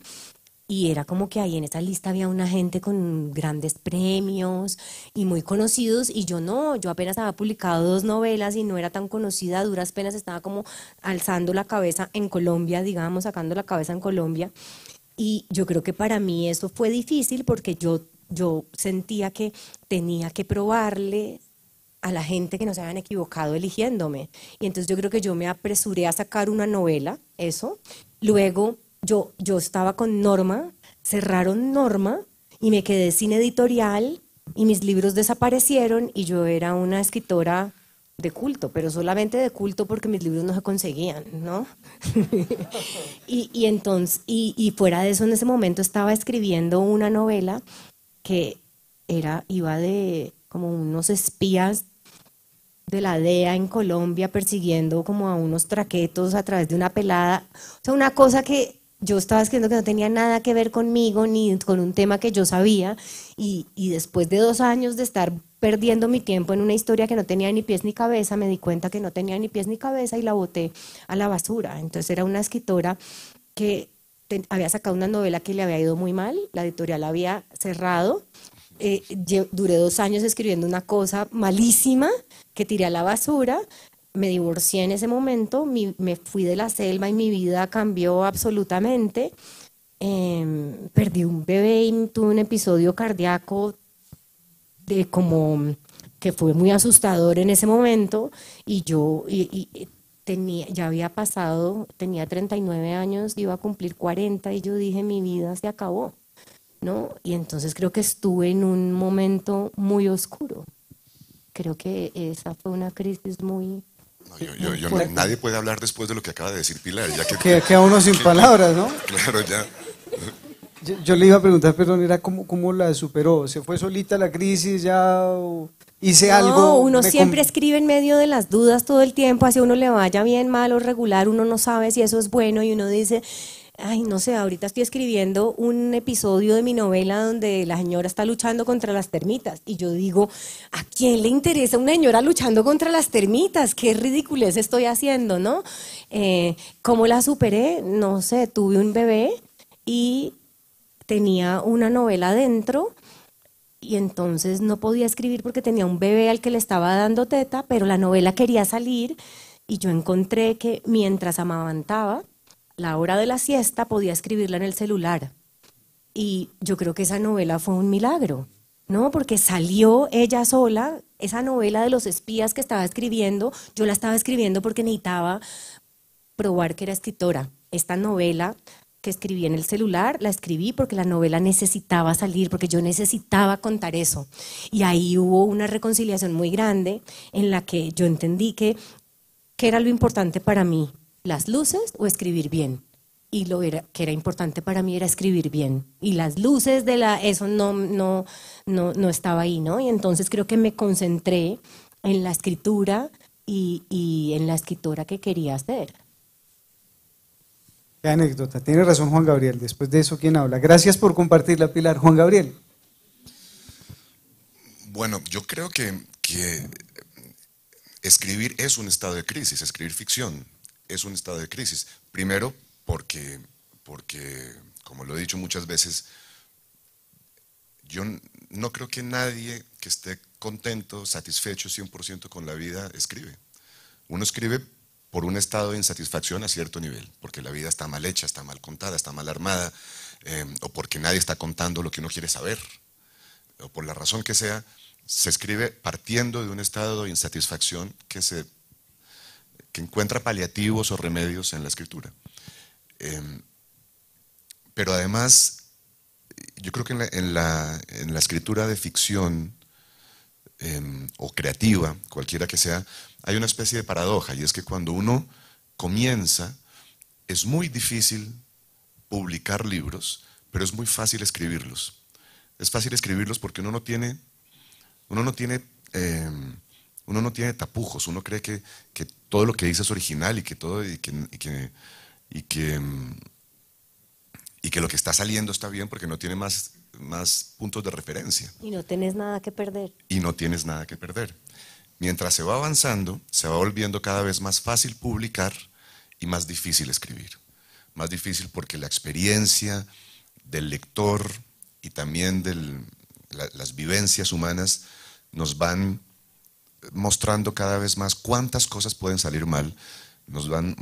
Y era como que ahí en esa lista había una gente con grandes premios y muy conocidos, y yo no, yo apenas había publicado 2 novelas y no era tan conocida, a duras penas estaba como alzando la cabeza en Colombia, digamos, sacando la cabeza en Colombia. Y yo creo que para mí eso fue difícil porque yo sentía que tenía que probarle a la gente que no se habían equivocado eligiéndome. Y entonces yo creo que yo me apresuré a sacar una novela, eso. Luego... Yo estaba con Norma, cerraron Norma y me quedé sin editorial y mis libros desaparecieron y yo era una escritora de culto, pero solamente de culto porque mis libros no se conseguían, ¿no? y entonces fuera de eso, en ese momento estaba escribiendo una novela que iba de como unos espías de la DEA en Colombia persiguiendo como a unos traquetos a través de una pelada, o sea, una cosa que... yo estaba escribiendo que no tenía nada que ver conmigo ni con un tema que yo sabía, y después de 2 años de estar perdiendo mi tiempo en una historia que no tenía ni pies ni cabeza, me di cuenta que no tenía ni pies ni cabeza y la boté a la basura. Entonces era una escritora que había sacado una novela que le había ido muy mal, la editorial la había cerrado, duré 2 años escribiendo una cosa malísima que tiré a la basura. Me divorcié en ese momento, me fui de la selva y mi vida cambió absolutamente. Perdí un bebé y tuve un episodio cardíaco de como que fue muy asustador en ese momento. Y yo tenía 39 años, iba a cumplir 40 y yo dije, mi vida se acabó, ¿no? Y entonces creo que estuve en un momento muy oscuro. Creo que esa fue una crisis muy... No, nadie puede hablar después de lo que acaba de decir Pilar, ya que queda uno sin palabras, ¿no? Claro, ya. Yo le iba a preguntar, perdón, era cómo la superó. ¿Se fue solita la crisis ya? ¿Hice algo? No, uno siempre escribe en medio de las dudas todo el tiempo, así uno le vaya bien, mal o regular, uno no sabe si eso es bueno y uno dice... Ay, no sé, ahorita estoy escribiendo un episodio de mi novela donde la señora está luchando contra las termitas. Y yo digo, ¿a quién le interesa una señora luchando contra las termitas? Qué ridiculez estoy haciendo, ¿no? ¿Cómo la superé? No sé, tuve un bebé y tenía una novela dentro. Y entonces no podía escribir porque tenía un bebé al que le estaba dando teta, pero la novela quería salir. Y yo encontré que mientras amamantaba, la hora de la siesta, podía escribirla en el celular. Y yo creo que esa novela fue un milagro, ¿no? Porque salió ella sola, esa novela de los espías que estaba escribiendo, yo la estaba escribiendo porque necesitaba probar que era escritora. Esta novela que escribí en el celular, la escribí porque la novela necesitaba salir, porque yo necesitaba contar eso. Y ahí hubo una reconciliación muy grande en la que yo entendí que era lo importante para mí. Las luces o escribir bien, y que era importante para mí era escribir bien, y las luces de eso no estaba ahí, ¿no? Y entonces creo que me concentré en la escritura y en la escritora que quería ser. Qué anécdota, tiene razón Juan Gabriel, después de eso ¿quién habla? Gracias por compartirla, Pilar. Juan Gabriel. Bueno, yo creo que escribir es un estado de crisis, escribir ficción es un estado de crisis. Primero, porque como lo he dicho muchas veces, yo no creo que nadie que esté contento, satisfecho 100% con la vida, escribe. Uno escribe por un estado de insatisfacción a cierto nivel, porque la vida está mal hecha, está mal contada, está mal armada, o porque nadie está contando lo que uno quiere saber, o por la razón que sea, se escribe partiendo de un estado de insatisfacción que encuentra paliativos o remedios en la escritura. Pero además, yo creo que en la escritura de ficción o creativa, cualquiera que sea, hay una especie de paradoja, y es que cuando uno comienza, es muy difícil publicar libros, pero es muy fácil escribirlos. Es fácil escribirlos porque uno no tiene tapujos, uno cree que todo lo que dice es original y que lo que está saliendo está bien porque no tiene más puntos de referencia. Y no tienes nada que perder. Y no tienes nada que perder. Mientras se va avanzando, se va volviendo cada vez más fácil publicar y más difícil escribir. Más difícil porque la experiencia del lector y también las vivencias humanas nos van mostrando cada vez más cuántas cosas pueden salir mal, nos van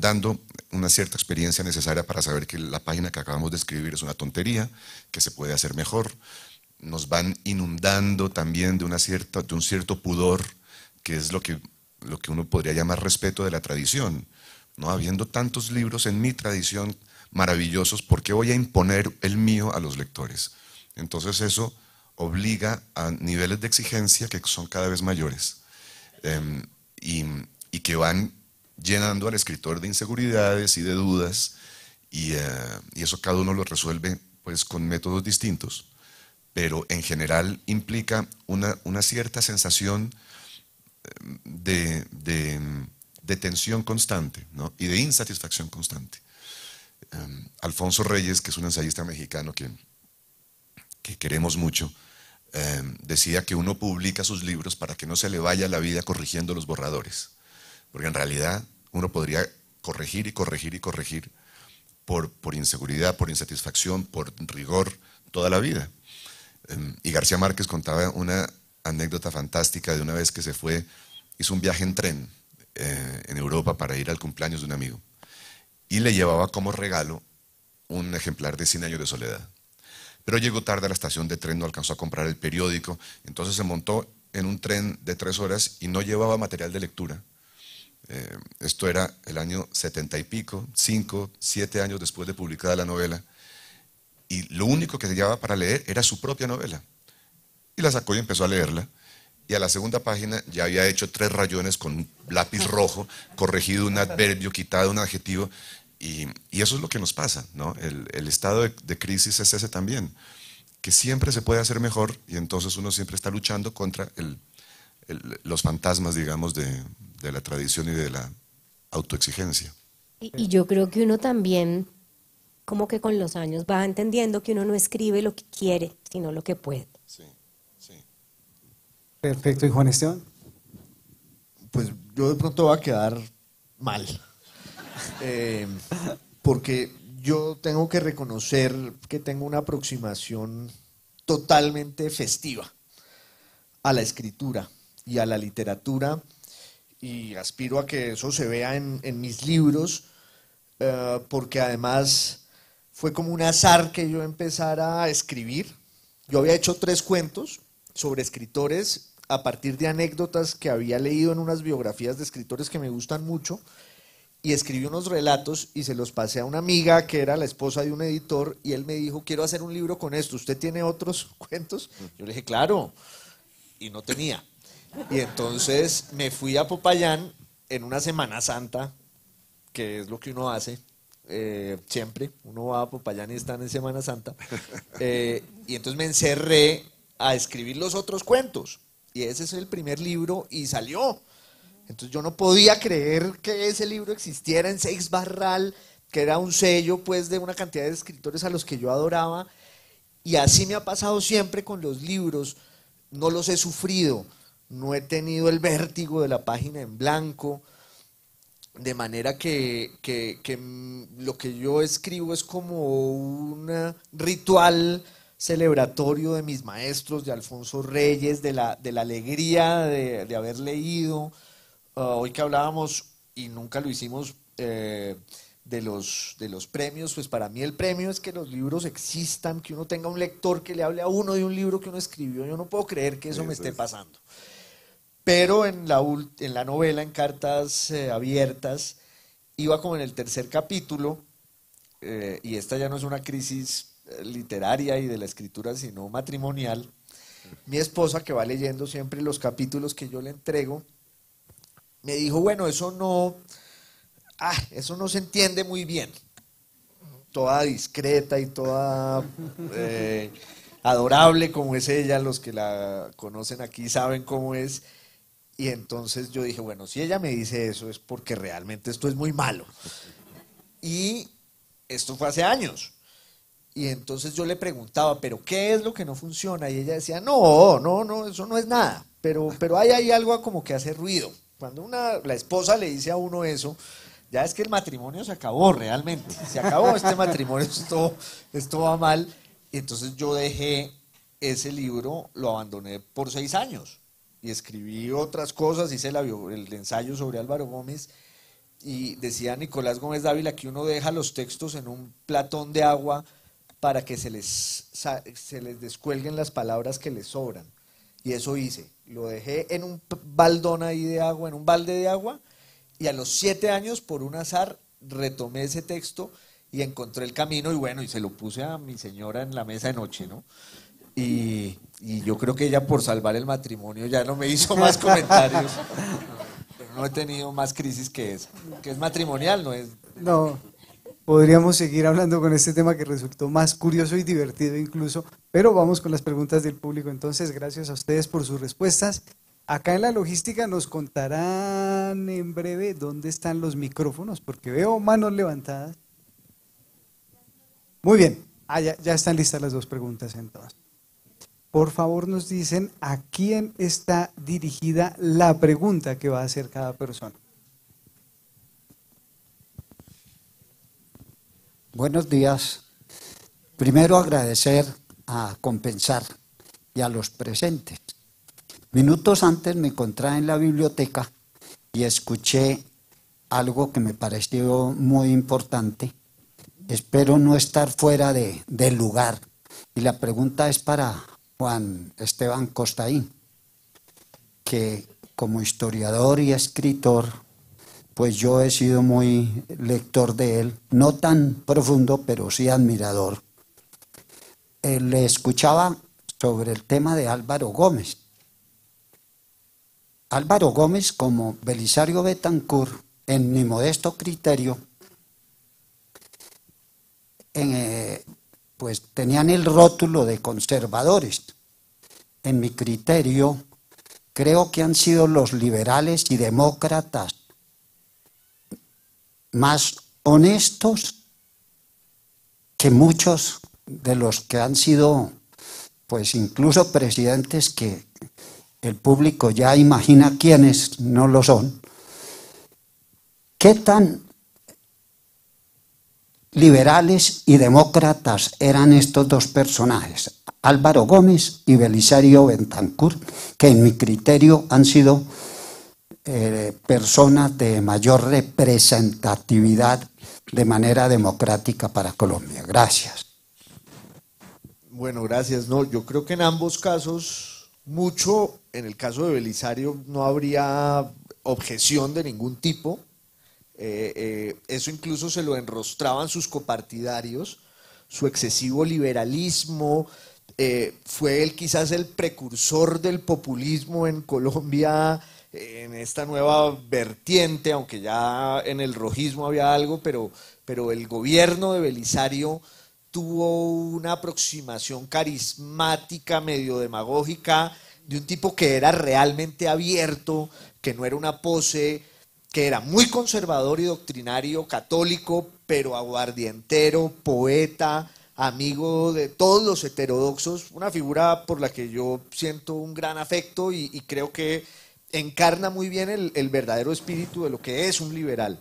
dando una cierta experiencia necesaria para saber que la página que acabamos de escribir es una tontería, que se puede hacer mejor, nos van inundando también de un cierto pudor, que es lo que uno podría llamar respeto de la tradición. No habiendo tantos libros en mi tradición maravillosos, ¿por qué voy a imponer el mío a los lectores? Entonces eso obliga a niveles de exigencia que son cada vez mayores y que van llenando al escritor de inseguridades y de dudas, y eso cada uno lo resuelve pues con métodos distintos, pero en general implica una cierta sensación de tensión constante, ¿no? Y de insatisfacción constante. Alfonso Reyes, que es un ensayista mexicano que queremos mucho, decía que uno publica sus libros para que no se le vaya la vida corrigiendo los borradores, porque en realidad uno podría corregir y corregir y corregir por inseguridad, por insatisfacción, por rigor, toda la vida. Y García Márquez contaba una anécdota fantástica de una vez que se fue, hizo un viaje en tren en Europa para ir al cumpleaños de un amigo, y le llevaba como regalo un ejemplar de 100 años de soledad. Pero llegó tarde a la estación de tren, no alcanzó a comprar el periódico, entonces se montó en un tren de 3 horas y no llevaba material de lectura. Esto era el año 70 y pico, 5, 7 años después de publicada la novela, y lo único que se llevaba para leer era su propia novela. Y la sacó y empezó a leerla, y a la segunda página ya había hecho 3 rayones con un lápiz rojo, corregido un adverbio, quitado un adjetivo, y eso es lo que nos pasa, ¿no? El estado de crisis es ese también, que siempre se puede hacer mejor, y entonces uno siempre está luchando contra los fantasmas, digamos, de la tradición y de la autoexigencia. Y yo creo que uno también, como que con los años, va entendiendo que uno no escribe lo que quiere, sino lo que puede. Sí. Perfecto. ¿Y Juan Esteban? Pues yo de pronto voy a quedar mal, porque yo tengo que reconocer que tengo una aproximación totalmente festiva a la escritura y a la literatura, y aspiro a que eso se vea en mis libros, porque además fue como un azar que yo empezara a escribir. Yo había hecho 3 cuentos sobre escritores a partir de anécdotas que había leído en unas biografías de escritores que me gustan mucho, y escribí unos relatos y se los pasé a una amiga que era la esposa de un editor, y él me dijo: quiero hacer un libro con esto, ¿usted tiene otros cuentos? Yo le dije: claro, y no tenía. Y entonces me fui a Popayán en una Semana Santa, que es lo que uno hace siempre, uno va a Popayán y están en Semana Santa, y entonces me encerré a escribir los otros cuentos, y ese es el primer libro, y salió. Entonces yo no podía creer que ese libro existiera en 6 Barral, que era un sello pues de una cantidad de escritores a los que yo adoraba, y así me ha pasado siempre con los libros. No los he sufrido, no he tenido el vértigo de la página en blanco, de manera que lo que yo escribo es como un ritual celebratorio de mis maestros, de Alfonso Reyes, de la alegría de haber leído. Hoy que hablábamos, y nunca lo hicimos, de los premios, pues para mí el premio es que los libros existan, que uno tenga un lector que le hable a uno de un libro que uno escribió. Yo no puedo creer que eso me esté pasando. Pero en la novela, en Cartas Abiertas, iba como en el 3er capítulo, y esta ya no es una crisis literaria y de la escritura, sino matrimonial. Mi esposa, que va leyendo siempre los capítulos que yo le entrego, me dijo: bueno, eso no se entiende muy bien. Toda discreta y toda adorable como es ella, los que la conocen aquí saben cómo es. Y entonces yo dije: bueno, si ella me dice eso es porque realmente esto es muy malo. Y esto fue hace años. Y entonces yo le preguntaba: ¿pero qué es lo que no funciona? Y ella decía: no, eso no es nada, pero hay ahí algo como que hace ruido. Cuando la esposa le dice a uno eso, Ya es que el matrimonio se acabó realmente. Se acabó este matrimonio, esto va mal. Y entonces yo dejé ese libro, lo abandoné por 6 años. Y escribí otras cosas, hice el ensayo sobre Álvaro Gómez. Y decía Nicolás Gómez Dávila que uno deja los textos en un platón de agua para que se les descuelguen las palabras que les sobran. Y eso hice. Lo dejé en un baldón ahí de agua, en un balde de agua. Y a los 7 años, por un azar, retomé ese texto y encontré el camino. Y bueno, y se lo puse a mi señora en la mesa de noche, ¿no? Y yo creo que ella, por salvar el matrimonio, ya no me hizo más comentarios. Pero no he tenido más crisis que esa, que es matrimonial, ¿no es? No, podríamos seguir hablando con este tema que resultó más curioso y divertido incluso, pero vamos con las preguntas del público. Entonces, gracias a ustedes por sus respuestas. Acá en la logística nos contarán en breve dónde están los micrófonos, porque veo manos levantadas. Muy bien, ya están listas las 2 preguntas entonces. Por favor, nos dicen a quién está dirigida la pregunta que va a hacer cada persona. Buenos días. Primero agradecer a Compensar y a los presentes. Minutos antes me encontré en la biblioteca y escuché algo que me pareció muy importante. Espero no estar fuera del lugar. Y la pregunta es para Juan Esteban Constaín, que como historiador y escritor, pues yo he sido muy lector de él, no tan profundo, pero sí admirador. Le escuchaba sobre el tema de Álvaro Gómez. Álvaro Gómez, como Belisario Betancur, en mi modesto criterio, pues tenían el rótulo de conservadores. En mi criterio, creo que han sido los liberales y demócratas más honestos que muchos de los que han sido, pues incluso presidentes que el público ya imagina quiénes no lo son. ¿Qué tan liberales y demócratas eran estos 2 personajes, Álvaro Gómez y Belisario Betancur, que en mi criterio han sido personas de mayor representatividad de manera democrática para Colombia? Gracias. Bueno, gracias. No, yo creo que en ambos casos, mucho, en el caso de Belisario no habría objeción de ningún tipo. Eso incluso se lo enrostraban sus copartidarios, su excesivo liberalismo. Fue él quizás el precursor del populismo en Colombia, en esta nueva vertiente, aunque ya en el rojismo había algo, pero el gobierno de Belisario tuvo una aproximación carismática, medio demagógica, de un tipo que era realmente abierto, que no era una pose, que era muy conservador y doctrinario, católico, pero aguardientero, poeta, amigo de todos los heterodoxos, una figura por la que yo siento un gran afecto y creo que encarna muy bien el verdadero espíritu de lo que es un liberal.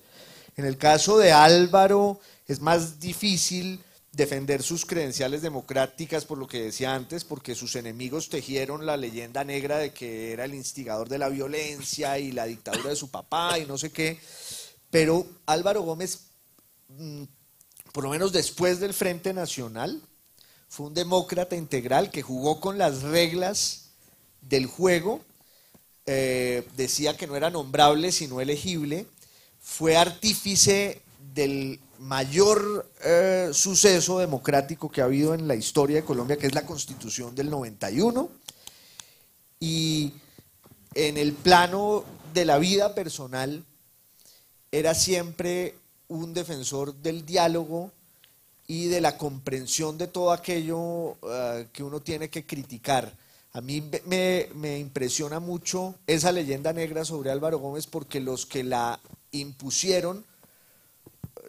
En el caso de Álvaro es más difícil defender sus credenciales democráticas, por lo que decía antes, porque sus enemigos tejieron la leyenda negra de que era el instigador de la violencia y la dictadura de su papá y no sé qué, pero Álvaro Gómez, por lo menos después del Frente Nacional, fue un demócrata integral que jugó con las reglas del juego, decía que no era nombrable sino elegible, fue artífice del mayor suceso democrático que ha habido en la historia de Colombia, que es la Constitución del 91, y en el plano de la vida personal era siempre un defensor del diálogo y de la comprensión de todo aquello que uno tiene que criticar. A mí me impresiona mucho esa leyenda negra sobre Álvaro Gómez, porque los que la impusieron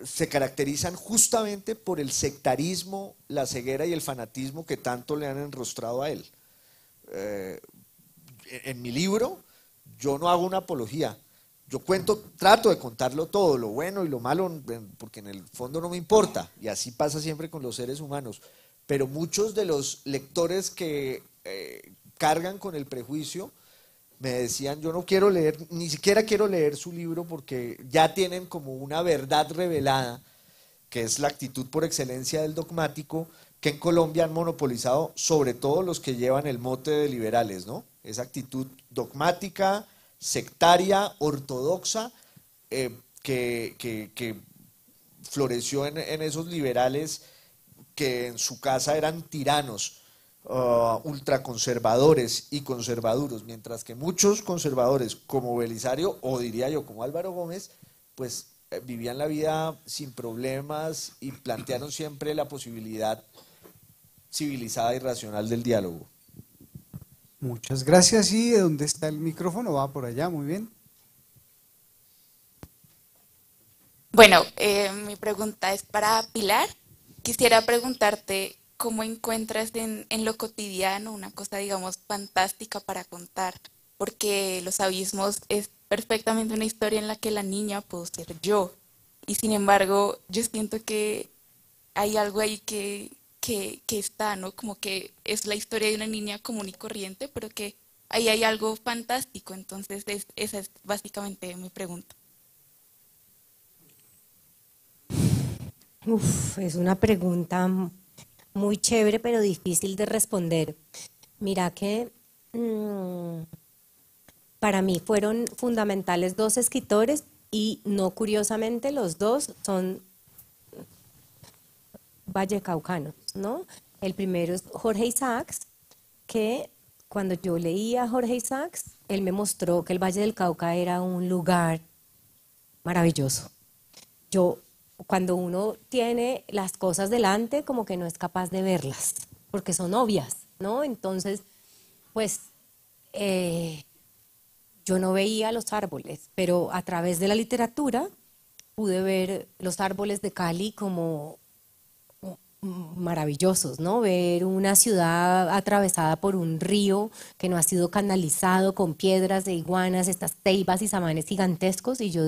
se caracterizan justamente por el sectarismo, la ceguera y el fanatismo que tanto le han enrostrado a él. En mi libro yo no hago una apología, Yo trato de contarlo todo, lo bueno y lo malo, porque en el fondo no me importa, y así pasa siempre con los seres humanos. Pero muchos de los lectores que cargan con el prejuicio me decían, yo no quiero leer, ni siquiera quiero leer su libro porque ya tienen como una verdad revelada, que es la actitud por excelencia del dogmático, que en Colombia han monopolizado sobre todo los que llevan el mote de liberales, ¿no? Esa actitud dogmática, sectaria, ortodoxa, que floreció en esos liberales que en su casa eran tiranos, ultraconservadores y conservaduros, mientras que muchos conservadores como Belisario, o diría yo como Álvaro Gómez, pues vivían la vida sin problemas y plantearon siempre la posibilidad civilizada y racional del diálogo. Muchas gracias. ¿Y de dónde está el micrófono? Va por allá, muy bien. Bueno, mi pregunta es para Pilar. Quisiera preguntarte cómo encuentras en lo cotidiano una cosa, digamos, fantástica para contar, porque Los Abismos es perfectamente una historia en la que la niña puedo ser yo, y sin embargo yo siento que hay algo ahí que está, ¿no? Como que es la historia de una niña común y corriente, pero que ahí hay algo fantástico. Entonces esa es básicamente mi pregunta. Uf, es una pregunta muy chévere, pero difícil de responder. Mira que para mí fueron fundamentales dos escritores, y no curiosamente los dos son vallecaucanos, ¿no? El primero es Jorge Isaacs, que cuando yo leía a Jorge Isaacs, él me mostró que el Valle del Cauca era un lugar maravilloso. Yo, cuando uno tiene las cosas delante, como que no es capaz de verlas, porque son obvias, ¿no? Entonces, pues, yo no veía los árboles, pero a través de la literatura pude ver los árboles de Cali como maravillosos, ¿no? Ver una ciudad atravesada por un río que no ha sido canalizado, con piedras de iguanas, estas ceibas y samanes gigantescos, y yo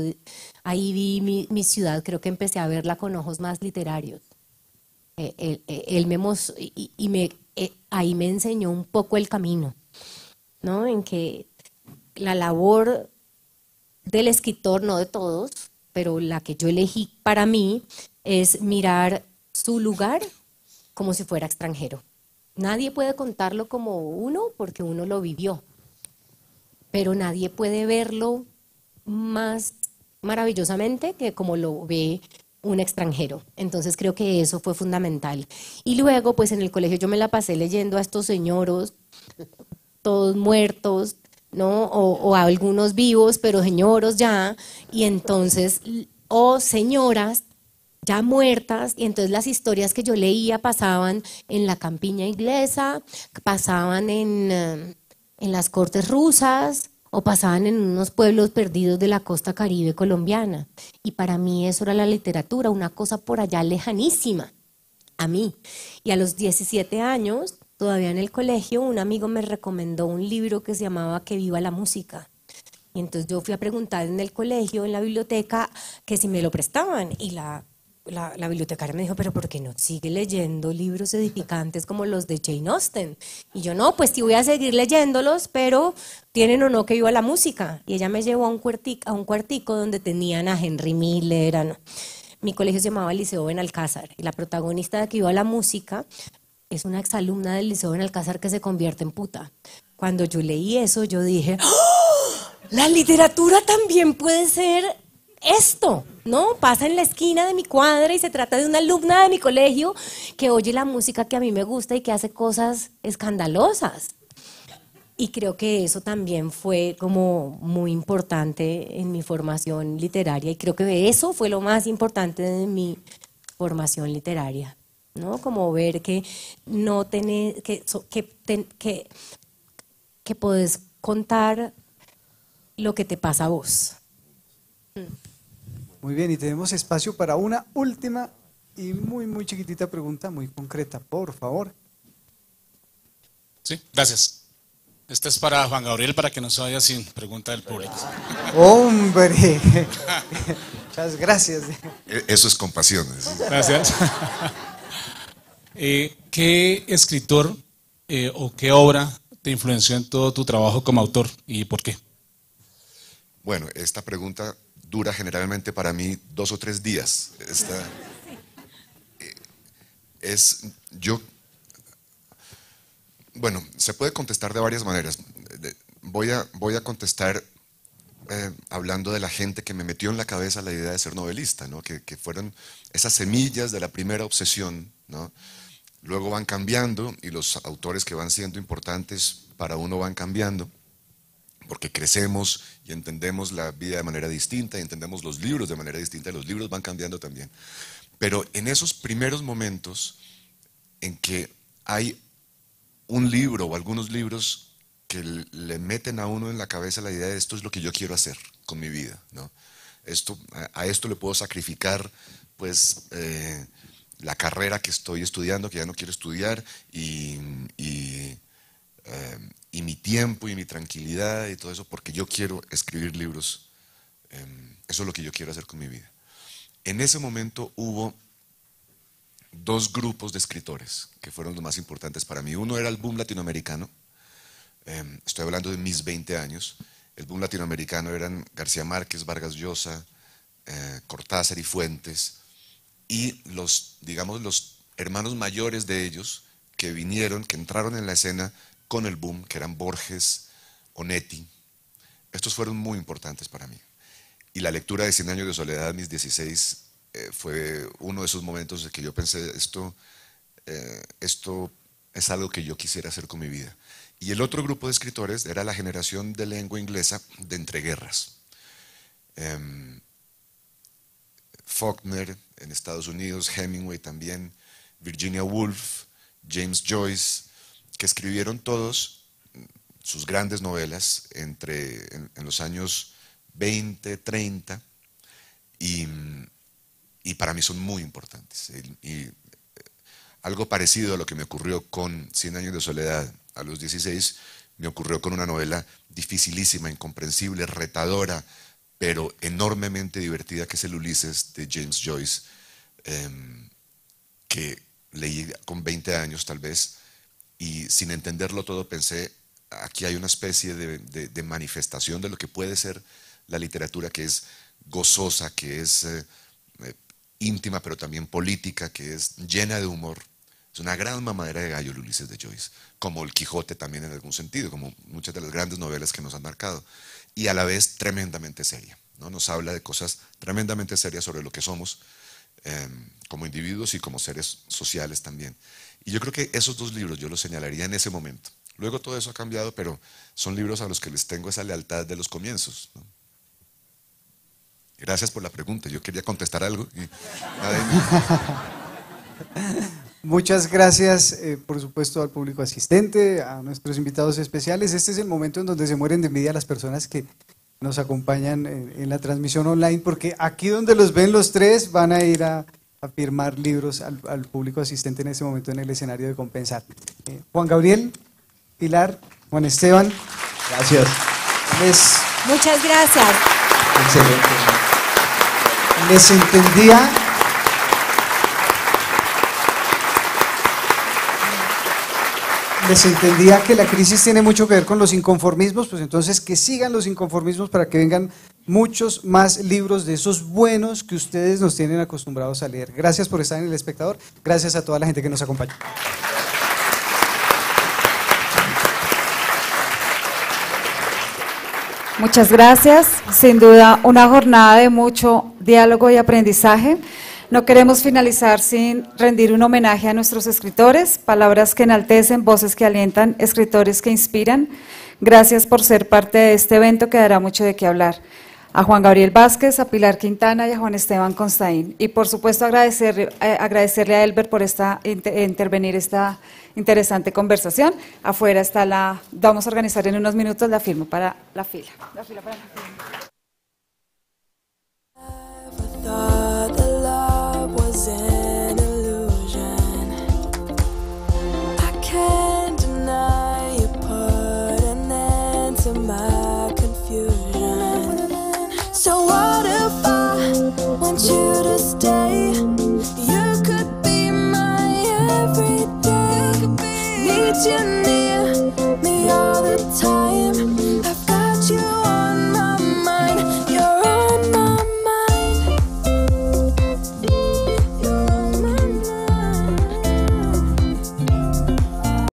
ahí vi mi ciudad. Creo que empecé a verla con ojos más literarios. Él me mostró, ahí me enseñó un poco el camino, ¿no? En que la labor del escritor, no de todos, pero la que yo elegí para mí, es mirar su lugar como si fuera extranjero. Nadie puede contarlo como uno porque uno lo vivió, pero nadie puede verlo más maravillosamente que como lo ve un extranjero. Entonces creo que eso fue fundamental. Y luego, pues en el colegio yo me la pasé leyendo a estos señoros, todos muertos, ¿no? O a algunos vivos, pero señoros ya, y entonces, o señoras ya muertas, y entonces las historias que yo leía pasaban en la campiña inglesa, pasaban en las cortes rusas, o pasaban en unos pueblos perdidos de la costa caribe colombiana. Y para mí eso era la literatura, una cosa por allá lejanísima a mí. Y a los 17 años, todavía en el colegio, un amigo me recomendó un libro que se llamaba Que viva la música. Y entonces yo fui a preguntar en el colegio, en la biblioteca, que si me lo prestaban, y la bibliotecaria me dijo, pero ¿por qué no sigue leyendo libros edificantes como los de Jane Austen? Y yo, no, pues sí voy a seguir leyéndolos, pero tienen o no Que viva la música. Y ella me llevó a un cuartico donde tenían a Henry Miller, mi colegio se llamaba Liceo Benalcázar, y la protagonista de Que viva la música es una exalumna del Liceo Benalcázar que se convierte en puta. Cuando yo leí eso, yo dije, ¡oh! La literatura también puede ser esto, ¿no? Pasa en la esquina de mi cuadra y se trata de una alumna de mi colegio que oye la música que a mí me gusta y que hace cosas escandalosas. Y creo que eso también fue como muy importante en mi formación literaria, y creo que eso fue lo más importante de mi formación literaria, ¿no? Como ver que no tenés, que podés contar lo que te pasa a vos. Muy bien, y tenemos espacio para una última y muy, muy chiquitita pregunta, muy concreta, por favor. Sí, gracias. Esta es para Juan Gabriel, para que no se vaya sin pregunta del público. ¡Hombre! Muchas gracias. Eso es compasión. Gracias. ¿Qué escritor o qué obra te influenció en todo tu trabajo como autor y por qué? Bueno, esta pregunta dura generalmente para mí 2 o 3 días. Bueno, se puede contestar de varias maneras. Voy a contestar hablando de la gente que me metió en la cabeza la idea de ser novelista, ¿no? Que fueron esas semillas de la primera obsesión, ¿no? Luego van cambiando y los autores que van siendo importantes para uno van cambiando, porque crecemos y entendemos la vida de manera distinta y entendemos los libros de manera distinta, y los libros van cambiando también. Pero en esos primeros momentos en que hay un libro o algunos libros que le meten a uno en la cabeza la idea de esto es lo que yo quiero hacer con mi vida, ¿no? A esto le puedo sacrificar pues la carrera que estoy estudiando, que ya no quiero estudiar, y mi tiempo y mi tranquilidad y todo eso, porque yo quiero escribir libros. Eso es lo que yo quiero hacer con mi vida. En ese momento hubo 2 grupos de escritores que fueron los más importantes para mí. Uno era el boom latinoamericano, estoy hablando de mis 20 años, el boom latinoamericano eran García Márquez, Vargas Llosa, Cortázar y Fuentes, y los, digamos, los hermanos mayores de ellos que vinieron, que entraron en la escena con el boom, que eran Borges, Onetti. Estos fueron muy importantes para mí. Y la lectura de 100 años de soledad a mis 16 fue uno de esos momentos en que yo pensé, esto es algo que yo quisiera hacer con mi vida. Y el otro grupo de escritores era la generación de lengua inglesa de entreguerras. Faulkner en Estados Unidos, Hemingway también, Virginia Woolf, James Joyce, que escribieron todos sus grandes novelas en los años 20, 30, y para mí son muy importantes. Y algo parecido a lo que me ocurrió con 100 años de soledad a los 16, me ocurrió con una novela dificilísima, incomprensible, retadora, pero enormemente divertida, que es el Ulises de James Joyce, que leí con 20 años tal vez, y sin entenderlo todo pensé, aquí hay una especie de manifestación de lo que puede ser la literatura, que es gozosa, que es íntima, pero también política, que es llena de humor. Es una gran mamadera de gallo el Ulises de Joyce, como el Quijote también en algún sentido, como muchas de las grandes novelas que nos han marcado, y a la vez tremendamente seria, ¿no? Nos habla de cosas tremendamente serias sobre lo que somos como individuos y como seres sociales también. Y yo creo que esos 2 libros yo los señalaría en ese momento. Luego todo eso ha cambiado, pero son libros a los que les tengo esa lealtad de los comienzos, ¿no? Gracias por la pregunta, yo quería contestar algo. Muchas gracias, por supuesto, al público asistente, a nuestros invitados especiales. Este es el momento en donde se mueren de envidia las personas que nos acompañan en la transmisión online, porque aquí donde los ven los 3 van a ir a firmar libros al público asistente en este momento en el escenario de Compensar. Juan Gabriel, Pilar, Juan Esteban. Gracias. Muchas gracias. Excelente. Les entendía que la crisis tiene mucho que ver con los inconformismos, pues entonces que sigan los inconformismos para que vengan muchos más libros de esos buenos que ustedes nos tienen acostumbrados a leer. Gracias por estar en El Espectador, gracias a toda la gente que nos acompaña. Muchas gracias, sin duda una jornada de mucho diálogo y aprendizaje. No queremos finalizar sin rendir un homenaje a nuestros escritores, palabras que enaltecen, voces que alientan, escritores que inspiran. Gracias por ser parte de este evento que dará mucho de qué hablar. A Juan Gabriel Vásquez, a Pilar Quintana y a Juan Esteban Constaín. Y por supuesto agradecerle a Élber por intervenir esta interesante conversación. Afuera vamos a organizar en unos minutos la firma para la fila.